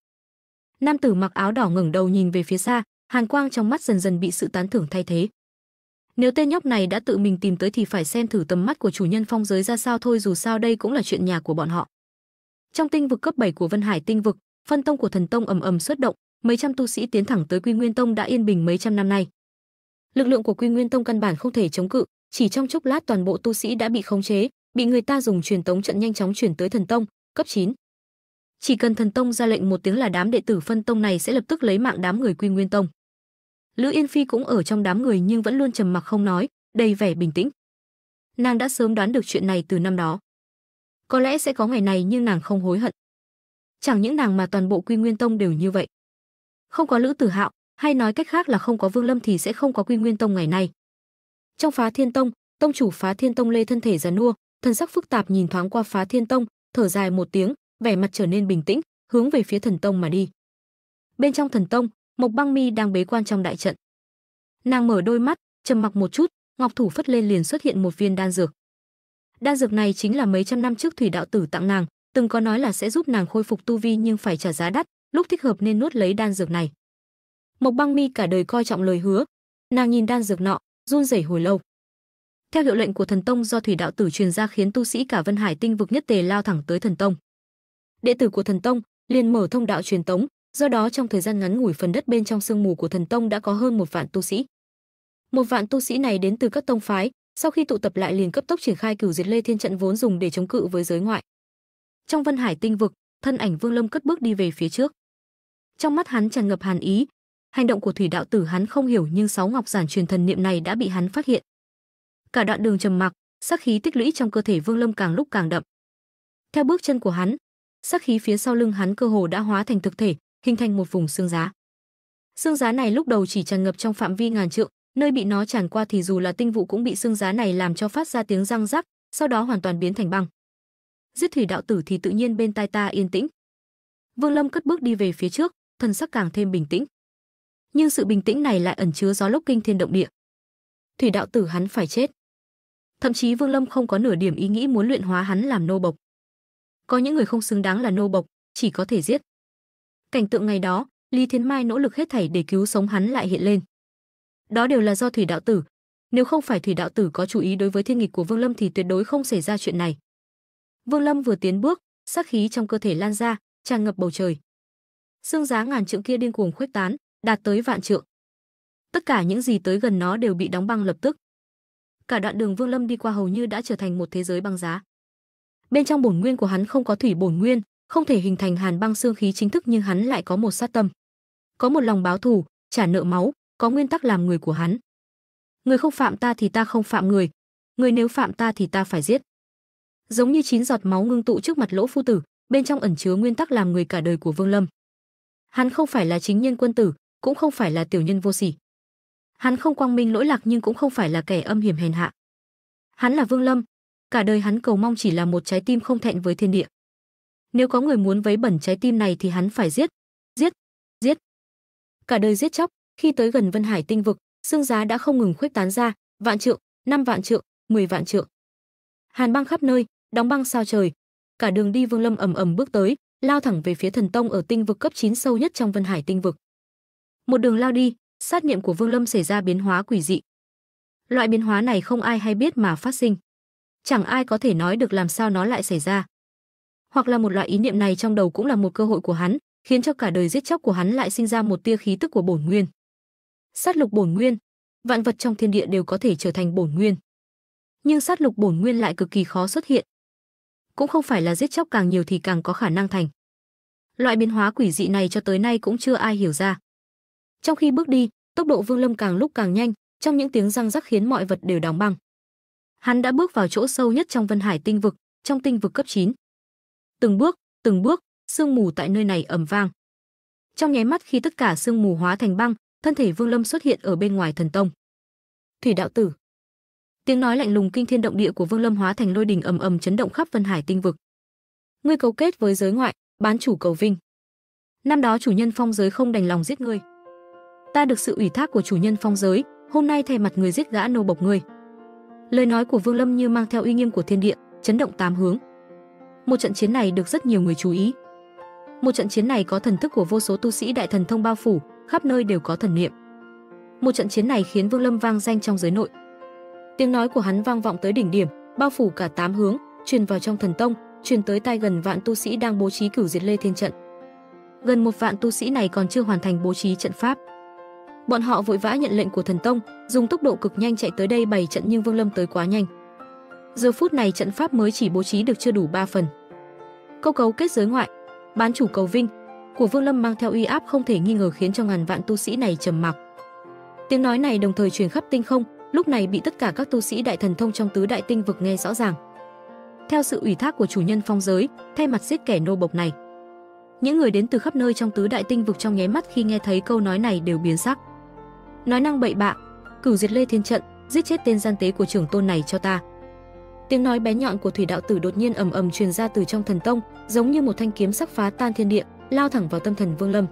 Nam tử mặc áo đỏ ngẩng đầu nhìn về phía xa, hàn quang trong mắt dần dần bị sự tán thưởng thay thế. Nếu tên nhóc này đã tự mình tìm tới thì phải xem thử tầm mắt của chủ nhân phong giới ra sao thôi, dù sao đây cũng là chuyện nhà của bọn họ. Trong tinh vực cấp 7 của Vân Hải Tinh Vực, phân tông của thần tông ầm ầm xuất động, mấy trăm tu sĩ tiến thẳng tới Quy Nguyên Tông đã yên bình mấy trăm năm nay. Lực lượng của Quy Nguyên Tông căn bản không thể chống cự, chỉ trong chốc lát toàn bộ tu sĩ đã bị khống chế, bị người ta dùng truyền tống trận nhanh chóng chuyển tới thần tông, cấp 9. Chỉ cần thần tông ra lệnh một tiếng là đám đệ tử phân tông này sẽ lập tức lấy mạng đám người Quy Nguyên Tông. Lữ Yên Phi cũng ở trong đám người nhưng vẫn luôn trầm mặc không nói, đầy vẻ bình tĩnh. Nàng đã sớm đoán được chuyện này từ năm đó. Có lẽ sẽ có ngày này nhưng nàng không hối hận. Chẳng những nàng mà toàn bộ Quy Nguyên Tông đều như vậy. Không có Lữ Tử Hạo, hay nói cách khác là không có Vương Lâm thì sẽ không có Quy Nguyên Tông ngày nay. Trong Phá Thiên Tông, tông chủ Phá Thiên Tông Lê thân thể già nua, thần sắc phức tạp nhìn thoáng qua Phá Thiên Tông, thở dài một tiếng, vẻ mặt trở nên bình tĩnh, hướng về phía thần tông mà đi. Bên trong thần tông, Mộc Băng Mi đang bế quan trong đại trận. Nàng mở đôi mắt, trầm mặc một chút, ngọc thủ phất lên liền xuất hiện một viên đan dược. Đan dược này chính là mấy trăm năm trước Thủy Đạo Tử tặng nàng, từng có nói là sẽ giúp nàng khôi phục tu vi nhưng phải trả giá đắt, lúc thích hợp nên nuốt lấy đan dược này. Mộc Băng Mi cả đời coi trọng lời hứa, nàng nhìn đan dược nọ, run rẩy hồi lâu. Theo hiệu lệnh của thần tông do Thủy Đạo Tử truyền ra khiến tu sĩ cả Vân Hải Tinh Vực nhất tề lao thẳng tới thần tông. Đệ tử của thần tông liền mở thông đạo truyền tống, do đó trong thời gian ngắn ngủi phần đất bên trong sương mù của thần tông đã có hơn 1.000 tu sĩ. 1.000 tu sĩ này đến từ các tông phái, sau khi tụ tập lại liền cấp tốc triển khai Cửu Diệt Lê Thiên Trận vốn dùng để chống cự với giới ngoại. Trong Vân Hải Tinh Vực, thân ảnh Vương Lâm cất bước đi về phía trước. Trong mắt hắn tràn ngập hàn ý, hành động của Thủy Đạo Tử hắn không hiểu nhưng 6 ngọc giản truyền thần niệm này đã bị hắn phát hiện. Cả đoạn đường trầm mặc, sát khí tích lũy trong cơ thể Vương Lâm càng lúc càng đậm. Theo bước chân của hắn, sát khí phía sau lưng hắn cơ hồ đã hóa thành thực thể, hình thành một vùng xương giá. Xương giá này lúc đầu chỉ tràn ngập trong phạm vi ngàn trượng, nơi bị nó tràn qua thì dù là tinh vụ cũng bị xương giá này làm cho phát ra tiếng răng rắc, sau đó hoàn toàn biến thành băng. Giết Thủy Đạo Tử thì tự nhiên bên tai ta yên tĩnh. Vương Lâm cất bước đi về phía trước, thần sắc càng thêm bình tĩnh. Nhưng sự bình tĩnh này lại ẩn chứa gió lốc kinh thiên động địa. Thủy Đạo Tử hắn phải chết. Thậm chí Vương Lâm không có nửa điểm ý nghĩ muốn luyện hóa hắn làm nô bộc. Có những người không xứng đáng là nô bộc, chỉ có thể giết. Cảnh tượng ngày đó, Lý Thiên Mai nỗ lực hết thảy để cứu sống hắn lại hiện lên. Đó đều là do Thủy Đạo Tử. Nếu không phải Thủy Đạo Tử có chú ý đối với thiên nghịch của Vương Lâm thì tuyệt đối không xảy ra chuyện này. Vương Lâm vừa tiến bước, sát khí trong cơ thể lan ra, tràn ngập bầu trời. Xương giá ngàn trượng kia điên cuồng khuếch tán, đạt tới vạn trượng. Tất cả những gì tới gần nó đều bị đóng băng lập tức. Cả đoạn đường Vương Lâm đi qua hầu như đã trở thành một thế giới băng giá. Bên trong bổn nguyên của hắn không có thủy bổn nguyên, không thể hình thành hàn băng xương khí chính thức, nhưng hắn lại có một sát tâm, có một lòng báo thù, trả nợ máu, có nguyên tắc làm người của hắn. Người không phạm ta thì ta không phạm người, người nếu phạm ta thì ta phải giết. Giống như 9 giọt máu ngưng tụ trước mặt Lỗ Phu Tử, bên trong ẩn chứa nguyên tắc làm người cả đời của Vương Lâm. Hắn không phải là chính nhân quân tử, cũng không phải là tiểu nhân vô sỉ. Hắn không quang minh lỗi lạc nhưng cũng không phải là kẻ âm hiểm hèn hạ. Hắn là Vương Lâm, cả đời hắn cầu mong chỉ là một trái tim không thẹn với thiên địa. Nếu có người muốn vấy bẩn trái tim này thì hắn phải giết, giết, giết. Cả đời giết chóc, khi tới gần Vân Hải Tinh Vực, xương giá đã không ngừng khuếch tán ra, vạn trượng, 5 vạn trượng, 10 vạn trượng. Hàn băng khắp nơi, đóng băng sao trời. Cả đường đi Vương Lâm ầm ầm bước tới, lao thẳng về phía Thần Tông ở tinh vực cấp 9 sâu nhất trong Vân Hải Tinh Vực. Một đường lao đi, sát niệm của Vương Lâm xảy ra biến hóa quỷ dị. Loại biến hóa này không ai hay biết mà phát sinh. Chẳng ai có thể nói được làm sao nó lại xảy ra. Hoặc là một loại ý niệm này trong đầu cũng là một cơ hội của hắn, khiến cho cả đời giết chóc của hắn lại sinh ra một tia khí tức của bổn nguyên. Sát lục bổn nguyên, vạn vật trong thiên địa đều có thể trở thành bổn nguyên. Nhưng sát lục bổn nguyên lại cực kỳ khó xuất hiện. Cũng không phải là giết chóc càng nhiều thì càng có khả năng thành. Loại biến hóa quỷ dị này cho tới nay cũng chưa ai hiểu ra. Trong khi bước đi, tốc độ Vương Lâm càng lúc càng nhanh, trong những tiếng răng rắc khiến mọi vật đều đóng băng. Hắn đã bước vào chỗ sâu nhất trong Vân Hải Tinh Vực, trong tinh vực cấp 9. Từng bước, sương mù tại nơi này ầm vang. Trong nháy mắt khi tất cả sương mù hóa thành băng, thân thể Vương Lâm xuất hiện ở bên ngoài Thần Tông. Thủy Đạo Tử. Tiếng nói lạnh lùng kinh thiên động địa của Vương Lâm hóa thành lôi đình ầm ầm chấn động khắp Vân Hải Tinh Vực. Ngươi cấu kết với giới ngoại, bán chủ cầu vinh. Năm đó chủ nhân Phong Giới không đành lòng giết ngươi. Ta được sự ủy thác của chủ nhân Phong Giới, hôm nay thay mặt người giết gã nô bộc ngươi. Lời nói của Vương Lâm như mang theo uy nghiêm của thiên địa, chấn động tám hướng. Một trận chiến này được rất nhiều người chú ý. Một trận chiến này có thần thức của vô số tu sĩ Đại Thần Thông bao phủ, khắp nơi đều có thần niệm. Một trận chiến này khiến Vương Lâm vang danh trong giới nội. Tiếng nói của hắn vang vọng tới đỉnh điểm, bao phủ cả 8 hướng, truyền vào trong Thần Tông, truyền tới tai gần vạn tu sĩ đang bố trí Cửu Diệt Lê Thiên Trận. Gần 1 vạn tu sĩ này còn chưa hoàn thành bố trí trận pháp. Bọn họ vội vã nhận lệnh của Thần Tông, dùng tốc độ cực nhanh chạy tới đây bày trận, nhưng Vương Lâm tới quá nhanh. Giờ phút này trận pháp mới chỉ bố trí được chưa đủ 3 phần. Câu cấu kết giới ngoại, bán chủ cầu vinh của Vương Lâm mang theo uy áp không thể nghi ngờ khiến cho ngàn vạn tu sĩ này trầm mặc. Tiếng nói này đồng thời truyền khắp tinh không, lúc này bị tất cả các tu sĩ Đại Thần Thông trong tứ đại tinh vực nghe rõ ràng. Theo sự ủy thác của chủ nhân Phong Giới, thay mặt giết kẻ nô bộc này. Những người đến từ khắp nơi trong tứ đại tinh vực trong nháy mắt khi nghe thấy câu nói này đều biến sắc. Nói năng bậy bạ, Cửu Diệt Lê Thiên Trận, giết chết tên gian tế của trưởng tôn này cho ta. Tiếng nói bé nhọn của Thủy Đạo Tử đột nhiên ầm ầm truyền ra từ trong Thần Tông, giống như một thanh kiếm sắc phá tan thiên địa, lao thẳng vào tâm thần Vương Lâm.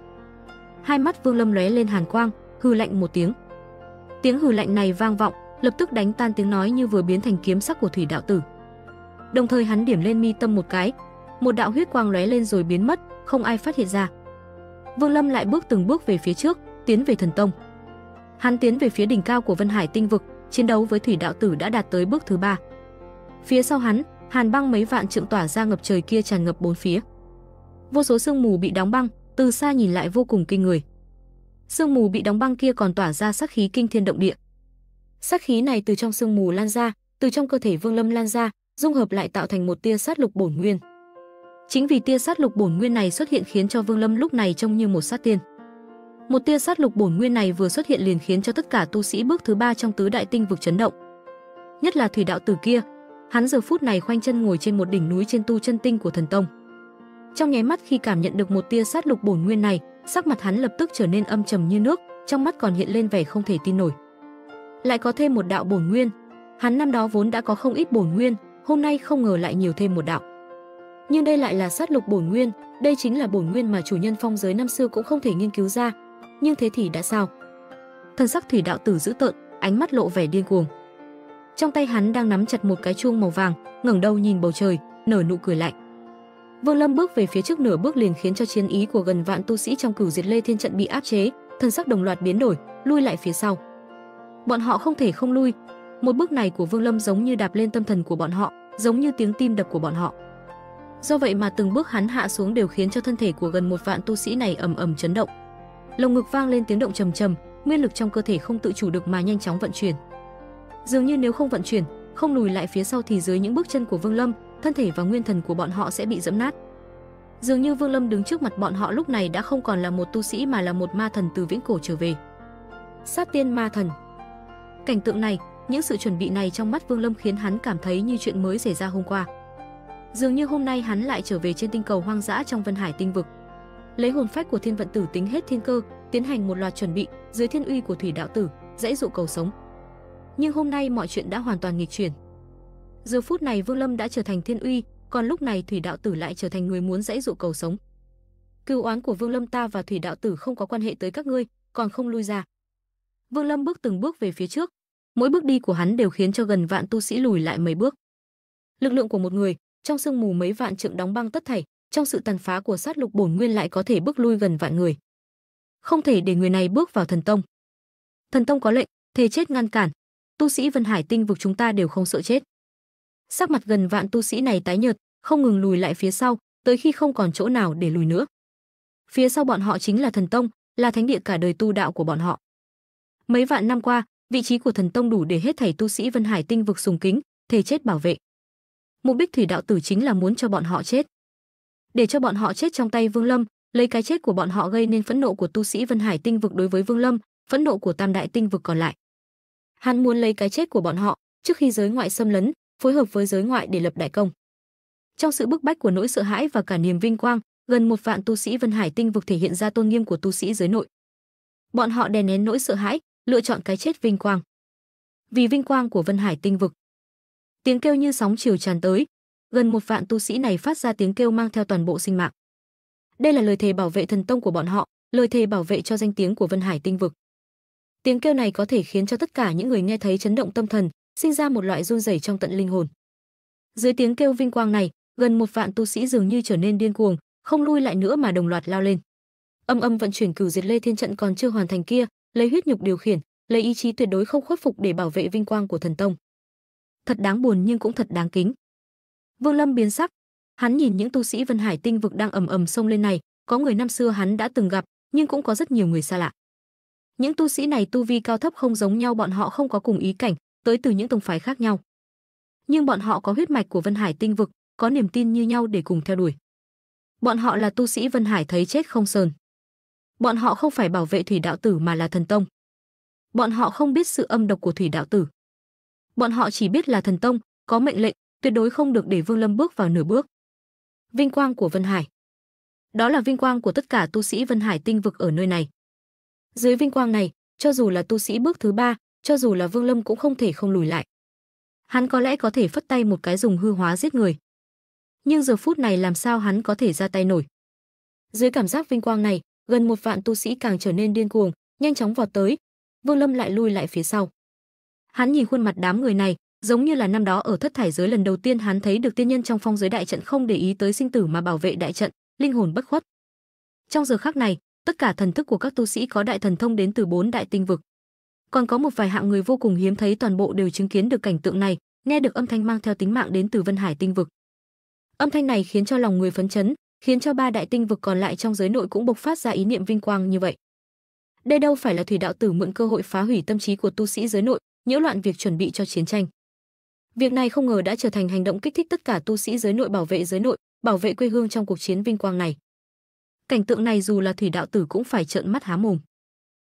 Hai mắt Vương Lâm lóe lên hàn quang, hừ lạnh một tiếng. Tiếng hừ lạnh này vang vọng, lập tức đánh tan tiếng nói như vừa biến thành kiếm sắc của Thủy Đạo Tử. Đồng thời hắn điểm lên mi tâm một cái, một đạo huyết quang lóe lên rồi biến mất, không ai phát hiện ra. Vương Lâm lại bước từng bước về phía trước, tiến về Thần Tông. Hắn tiến về phía đỉnh cao của Vân Hải Tinh Vực, chiến đấu với Thủy Đạo Tử đã đạt tới bước thứ 3. Phía sau hắn, hàn băng mấy vạn trượng tỏa ra ngập trời kia tràn ngập bốn phía. Vô số sương mù bị đóng băng, từ xa nhìn lại vô cùng kinh người. Sương mù bị đóng băng kia còn tỏa ra sát khí kinh thiên động địa. Sát khí này từ trong sương mù lan ra, từ trong cơ thể Vương Lâm lan ra, dung hợp lại tạo thành một tia sát lục bổn nguyên. Chính vì tia sát lục bổn nguyên này xuất hiện khiến cho Vương Lâm lúc này trông như một sát tiên. Một tia sát lục bổn nguyên này vừa xuất hiện liền khiến cho tất cả tu sĩ bước thứ 3 trong tứ đại tinh vực chấn động. Nhất là Thủy Đạo Tử kia, hắn giờ phút này khoanh chân ngồi trên một đỉnh núi trên tu chân tinh của Thần Tông. Trong nháy mắt khi cảm nhận được một tia sát lục bổn nguyên này, sắc mặt hắn lập tức trở nên âm trầm như nước, trong mắt còn hiện lên vẻ không thể tin nổi. Lại có thêm một đạo bổn nguyên, hắn năm đó vốn đã có không ít bổn nguyên, hôm nay không ngờ lại nhiều thêm một đạo. Nhưng đây lại là sát lục bổn nguyên, đây chính là bổn nguyên mà chủ nhân Phong Giới năm xưa cũng không thể nghiên cứu ra. Nhưng thế thì đã sao? Thần sắc Thủy Đạo Tử dữ tợn, ánh mắt lộ vẻ điên cuồng. Trong tay hắn đang nắm chặt một cái chuông màu vàng, ngẩng đầu nhìn bầu trời, nở nụ cười lạnh. Vương Lâm bước về phía trước nửa bước liền khiến cho chiến ý của gần vạn tu sĩ trong Cửu Diệt Lê Thiên Trận bị áp chế, thần sắc đồng loạt biến đổi, lui lại phía sau. Bọn họ không thể không lui. Một bước này của Vương Lâm giống như đạp lên tâm thần của bọn họ, giống như tiếng tim đập của bọn họ. Do vậy mà từng bước hắn hạ xuống đều khiến cho thân thể của gần 1 vạn tu sĩ này ầm ầm chấn động. Lồng ngực vang lên tiếng động trầm trầm, nguyên lực trong cơ thể không tự chủ được mà nhanh chóng vận chuyển. Dường như nếu không vận chuyển, không lùi lại phía sau thì dưới những bước chân của Vương Lâm, thân thể và nguyên thần của bọn họ sẽ bị giẫm nát. Dường như Vương Lâm đứng trước mặt bọn họ lúc này đã không còn là một tu sĩ mà là một ma thần từ viễn cổ trở về. Sát tiên ma thần. Cảnh tượng này, những sự chuẩn bị này trong mắt Vương Lâm khiến hắn cảm thấy như chuyện mới xảy ra hôm qua. Dường như hôm nay hắn lại trở về trên tinh cầu hoang dã trong Vân Hải tinh vực. Lấy hồn phách của Thiên Vận Tử tính hết thiên cơ, tiến hành một loạt chuẩn bị dưới thiên uy của Thủy Đạo Tử, dãy dụ cầu sống. Nhưng hôm nay mọi chuyện đã hoàn toàn nghịch chuyển. Giờ phút này Vương Lâm đã trở thành thiên uy, còn lúc này Thủy Đạo Tử lại trở thành người muốn dãy dụ cầu sống. Cừu oán của Vương Lâm ta và Thủy Đạo Tử không có quan hệ tới các ngươi, còn không lui ra. Vương Lâm bước từng bước về phía trước, mỗi bước đi của hắn đều khiến cho gần vạn tu sĩ lùi lại mấy bước. Lực lượng của một người trong sương mù mấy vạn trượng đóng băng tất thảy, trong sự tàn phá của sát lục bổn nguyên lại có thể bước lui gần vạn người. Không thể để người này bước vào thần tông. Thần tông có lệnh, thề chết ngăn cản. Tu sĩ Vân Hải tinh vực chúng ta đều không sợ chết. Sắc mặt gần vạn tu sĩ này tái nhợt, không ngừng lùi lại phía sau, tới khi không còn chỗ nào để lùi nữa. Phía sau bọn họ chính là thần tông, là thánh địa cả đời tu đạo của bọn họ. Mấy vạn năm qua, vị trí của thần tông đủ để hết thảy tu sĩ Vân Hải tinh vực sùng kính, thề chết bảo vệ. Mục đích Thủy Đạo Tử chính là muốn cho bọn họ chết. Để cho bọn họ chết trong tay Vương Lâm, lấy cái chết của bọn họ gây nên phẫn nộ của tu sĩ Vân Hải tinh vực đối với Vương Lâm, phẫn nộ của tam đại tinh vực còn lại. Hắn muốn lấy cái chết của bọn họ trước khi giới ngoại xâm lấn, phối hợp với giới ngoại để lập đại công. Trong sự bức bách của nỗi sợ hãi và cả niềm vinh quang, gần 1 vạn tu sĩ Vân Hải tinh vực thể hiện ra tôn nghiêm của tu sĩ giới nội. Bọn họ đè nén nỗi sợ hãi, lựa chọn cái chết vinh quang. Vì vinh quang của Vân Hải tinh vực. Tiếng kêu như sóng chiều tràn tới, gần 1 vạn tu sĩ này phát ra tiếng kêu mang theo toàn bộ sinh mạng. Đây là lời thề bảo vệ thần tông của bọn họ, lời thề bảo vệ cho danh tiếng của Vân Hải tinh vực. Tiếng kêu này có thể khiến cho tất cả những người nghe thấy chấn động tâm thần, sinh ra một loại run rẩy trong tận linh hồn. Dưới tiếng kêu vinh quang này, gần 1 vạn tu sĩ dường như trở nên điên cuồng, không lui lại nữa mà đồng loạt lao lên. Âm âm vận chuyển Cửu Diệt Lê Thiên Trận còn chưa hoàn thành kia, lấy huyết nhục điều khiển, lấy ý chí tuyệt đối không khuất phục để bảo vệ vinh quang của thần tông. Thật đáng buồn nhưng cũng thật đáng kính. Vương Lâm biến sắc, hắn nhìn những tu sĩ Vân Hải tinh vực đang ầm ầm xông lên này, có người năm xưa hắn đã từng gặp, nhưng cũng có rất nhiều người xa lạ. Những tu sĩ này tu vi cao thấp không giống nhau, bọn họ không có cùng ý cảnh, tới từ những tông phái khác nhau. Nhưng bọn họ có huyết mạch của Vân Hải tinh vực, có niềm tin như nhau để cùng theo đuổi. Bọn họ là tu sĩ Vân Hải thấy chết không sờn. Bọn họ không phải bảo vệ Thủy Đạo Tử mà là thần tông. Bọn họ không biết sự âm độc của Thủy Đạo Tử. Bọn họ chỉ biết là thần tông có mệnh lệnh tuyệt đối không được để Vương Lâm bước vào nửa bước. Vinh quang của Vân Hải. Đó là vinh quang của tất cả tu sĩ Vân Hải tinh vực ở nơi này. Dưới vinh quang này, cho dù là tu sĩ bước thứ 3, cho dù là Vương Lâm cũng không thể không lùi lại. Hắn có lẽ có thể phất tay một cái dùng hư hóa giết người. Nhưng giờ phút này làm sao hắn có thể ra tay nổi? Dưới cảm giác vinh quang này, gần 1 vạn tu sĩ càng trở nên điên cuồng, nhanh chóng vọt tới. Vương Lâm lại lui lại phía sau. Hắn nhìn khuôn mặt đám người này, giống như là năm đó ở Thất Thải Giới lần đầu tiên hắn thấy được tiên nhân trong phong giới đại trận không để ý tới sinh tử mà bảo vệ đại trận, linh hồn bất khuất. Trong giờ khắc này, tất cả thần thức của các tu sĩ có đại thần thông đến từ 4 đại tinh vực. Còn có một vài hạng người vô cùng hiếm thấy toàn bộ đều chứng kiến được cảnh tượng này, nghe được âm thanh mang theo tính mạng đến từ Vân Hải tinh vực. Âm thanh này khiến cho lòng người phấn chấn, khiến cho 3 đại tinh vực còn lại trong giới nội cũng bộc phát ra ý niệm vinh quang như vậy. Đây đâu phải là Thủy Đạo Tử mượn cơ hội phá hủy tâm trí của tu sĩ giới nội, nhiễu loạn việc chuẩn bị cho chiến tranh. Việc này không ngờ đã trở thành hành động kích thích tất cả tu sĩ giới nội, bảo vệ quê hương trong cuộc chiến vinh quang này. Cảnh tượng này dù là Thủy Đạo Tử cũng phải trợn mắt há mồm.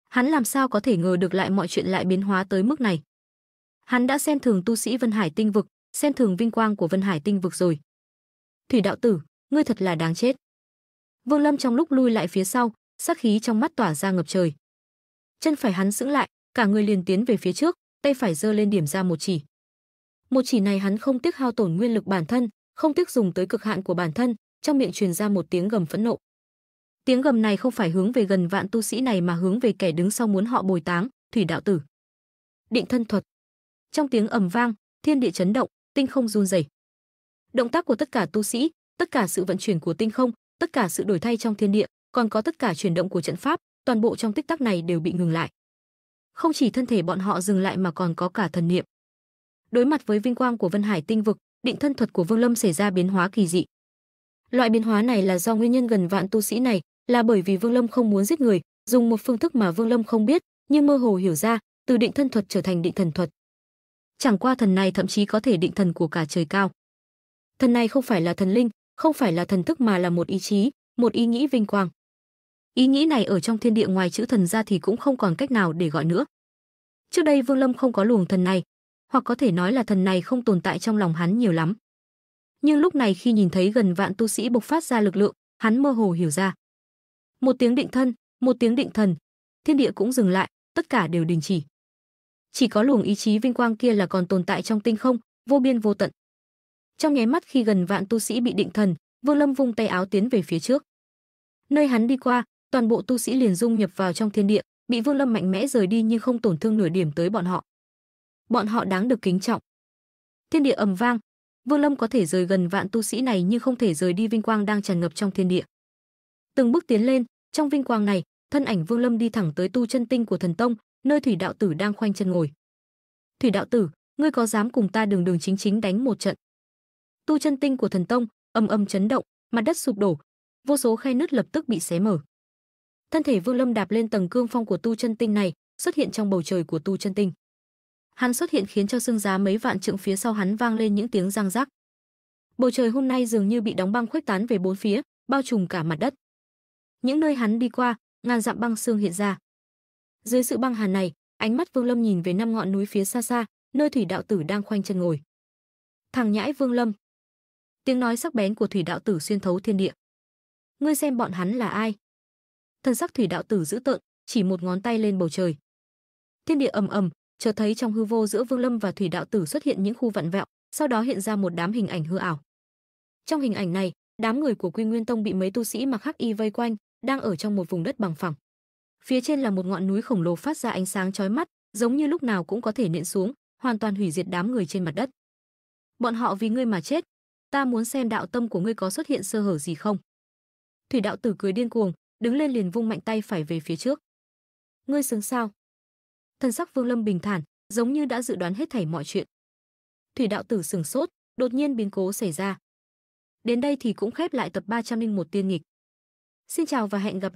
Hắn làm sao có thể ngờ được lại mọi chuyện lại biến hóa tới mức này. Hắn đã xem thường tu sĩ Vân Hải tinh vực, xem thường vinh quang của Vân Hải tinh vực rồi. Thủy Đạo Tử, ngươi thật là đáng chết. Vương Lâm trong lúc lui lại phía sau, sát khí trong mắt tỏa ra ngập trời. Chân phải hắn sững lại, cả người liền tiến về phía trước, tay phải giơ lên điểm ra một chỉ. Một chỉ này hắn không tiếc hao tổn nguyên lực bản thân, không tiếc dùng tới cực hạn của bản thân, trong miệng truyền ra một tiếng gầm phẫn nộ. Tiếng gầm này không phải hướng về gần vạn tu sĩ này mà hướng về kẻ đứng sau muốn họ bồi táng, Thủy Đạo Tử. Định thân thuật. Trong tiếng ầm vang, thiên địa chấn động, tinh không run rẩy. Động tác của tất cả tu sĩ, tất cả sự vận chuyển của tinh không, tất cả sự đổi thay trong thiên địa, còn có tất cả chuyển động của trận pháp, toàn bộ trong tích tắc này đều bị ngừng lại. Không chỉ thân thể bọn họ dừng lại mà còn có cả thần niệm. Đối mặt với vinh quang của Vân Hải tinh vực, định thân thuật của Vương Lâm xảy ra biến hóa kỳ dị. Loại biến hóa này là do nguyên nhân gần vạn tu sĩ này, là bởi vì Vương Lâm không muốn giết người, dùng một phương thức mà Vương Lâm không biết, nhưng mơ hồ hiểu ra, từ định thân thuật trở thành định thần thuật. Chẳng qua thần này thậm chí có thể định thần của cả trời cao. Thần này không phải là thần linh, không phải là thần thức mà là một ý chí, một ý nghĩ vinh quang. Ý nghĩ này ở trong thiên địa ngoài chữ thần ra thì cũng không còn cách nào để gọi nữa. Trước đây Vương Lâm không có luồng thần này, hoặc có thể nói là thần này không tồn tại trong lòng hắn nhiều lắm. Nhưng lúc này khi nhìn thấy gần vạn tu sĩ bộc phát ra lực lượng, hắn mơ hồ hiểu ra. Một tiếng định thân, một tiếng định thần, thiên địa cũng dừng lại, tất cả đều đình chỉ. Chỉ có luồng ý chí vinh quang kia là còn tồn tại trong tinh không, vô biên vô tận. Trong nháy mắt khi gần vạn tu sĩ bị định thần, Vương Lâm vung tay áo tiến về phía trước. Nơi hắn đi qua, toàn bộ tu sĩ liền dung nhập vào trong thiên địa, bị Vương Lâm mạnh mẽ rời đi nhưng không tổn thương nửa điểm tới bọn họ. Bọn họ đáng được kính trọng. Thiên địa ầm vang, Vương Lâm có thể rời gần vạn tu sĩ này nhưng không thể rời đi vinh quang đang tràn ngập trong thiên địa. Từng bước tiến lên, trong vinh quang này, thân ảnh Vương Lâm đi thẳng tới tu chân tinh của thần tông, nơi Thủy Đạo Tử đang khoanh chân ngồi. "Thủy Đạo Tử, ngươi có dám cùng ta đường đường chính chính đánh một trận?" Tu chân tinh của thần tông ầm ầm chấn động, mặt đất sụp đổ, vô số khe nứt lập tức bị xé mở. Thân thể Vương Lâm đạp lên tầng cương phong của tu chân tinh này, xuất hiện trong bầu trời của tu chân tinh. Hắn xuất hiện khiến cho xương giá mấy vạn trượng phía sau hắn vang lên những tiếng răng rắc. Bầu trời hôm nay dường như bị đóng băng khuếch tán về bốn phía, bao trùm cả mặt đất. Những nơi hắn đi qua, ngàn dặm băng xương hiện ra. Dưới sự băng hàn này, ánh mắt Vương Lâm nhìn về năm ngọn núi phía xa xa, nơi Thủy Đạo Tử đang khoanh chân ngồi. "Thằng nhãi Vương Lâm!" Tiếng nói sắc bén của Thủy Đạo Tử xuyên thấu thiên địa. "Ngươi xem bọn hắn là ai?" Thần sắc Thủy Đạo Tử dữ tợn, chỉ một ngón tay lên bầu trời. Thiên địa ầm ầm, chợt thấy trong hư vô giữa Vương Lâm và Thủy Đạo Tử xuất hiện những khu vặn vẹo, sau đó hiện ra một đám hình ảnh hư ảo. Trong hình ảnh này, đám người của Quy Nguyên Tông bị mấy tu sĩ mặc hắc y vây quanh, đang ở trong một vùng đất bằng phẳng. Phía trên là một ngọn núi khổng lồ phát ra ánh sáng chói mắt, giống như lúc nào cũng có thể nện xuống, hoàn toàn hủy diệt đám người trên mặt đất. "Bọn họ vì ngươi mà chết, ta muốn xem đạo tâm của ngươi có xuất hiện sơ hở gì không." Thủy Đạo Tử cười điên cuồng, đứng lên liền vung mạnh tay phải về phía trước. "Ngươi xứng sao?" Thần sắc Vương Lâm bình thản, giống như đã dự đoán hết thảy mọi chuyện. Thủy Đạo Tử sửng sốt, đột nhiên biến cố xảy ra. Đến đây thì cũng khép lại tập 301 Tiên Nghịch. Xin chào và hẹn gặp lại.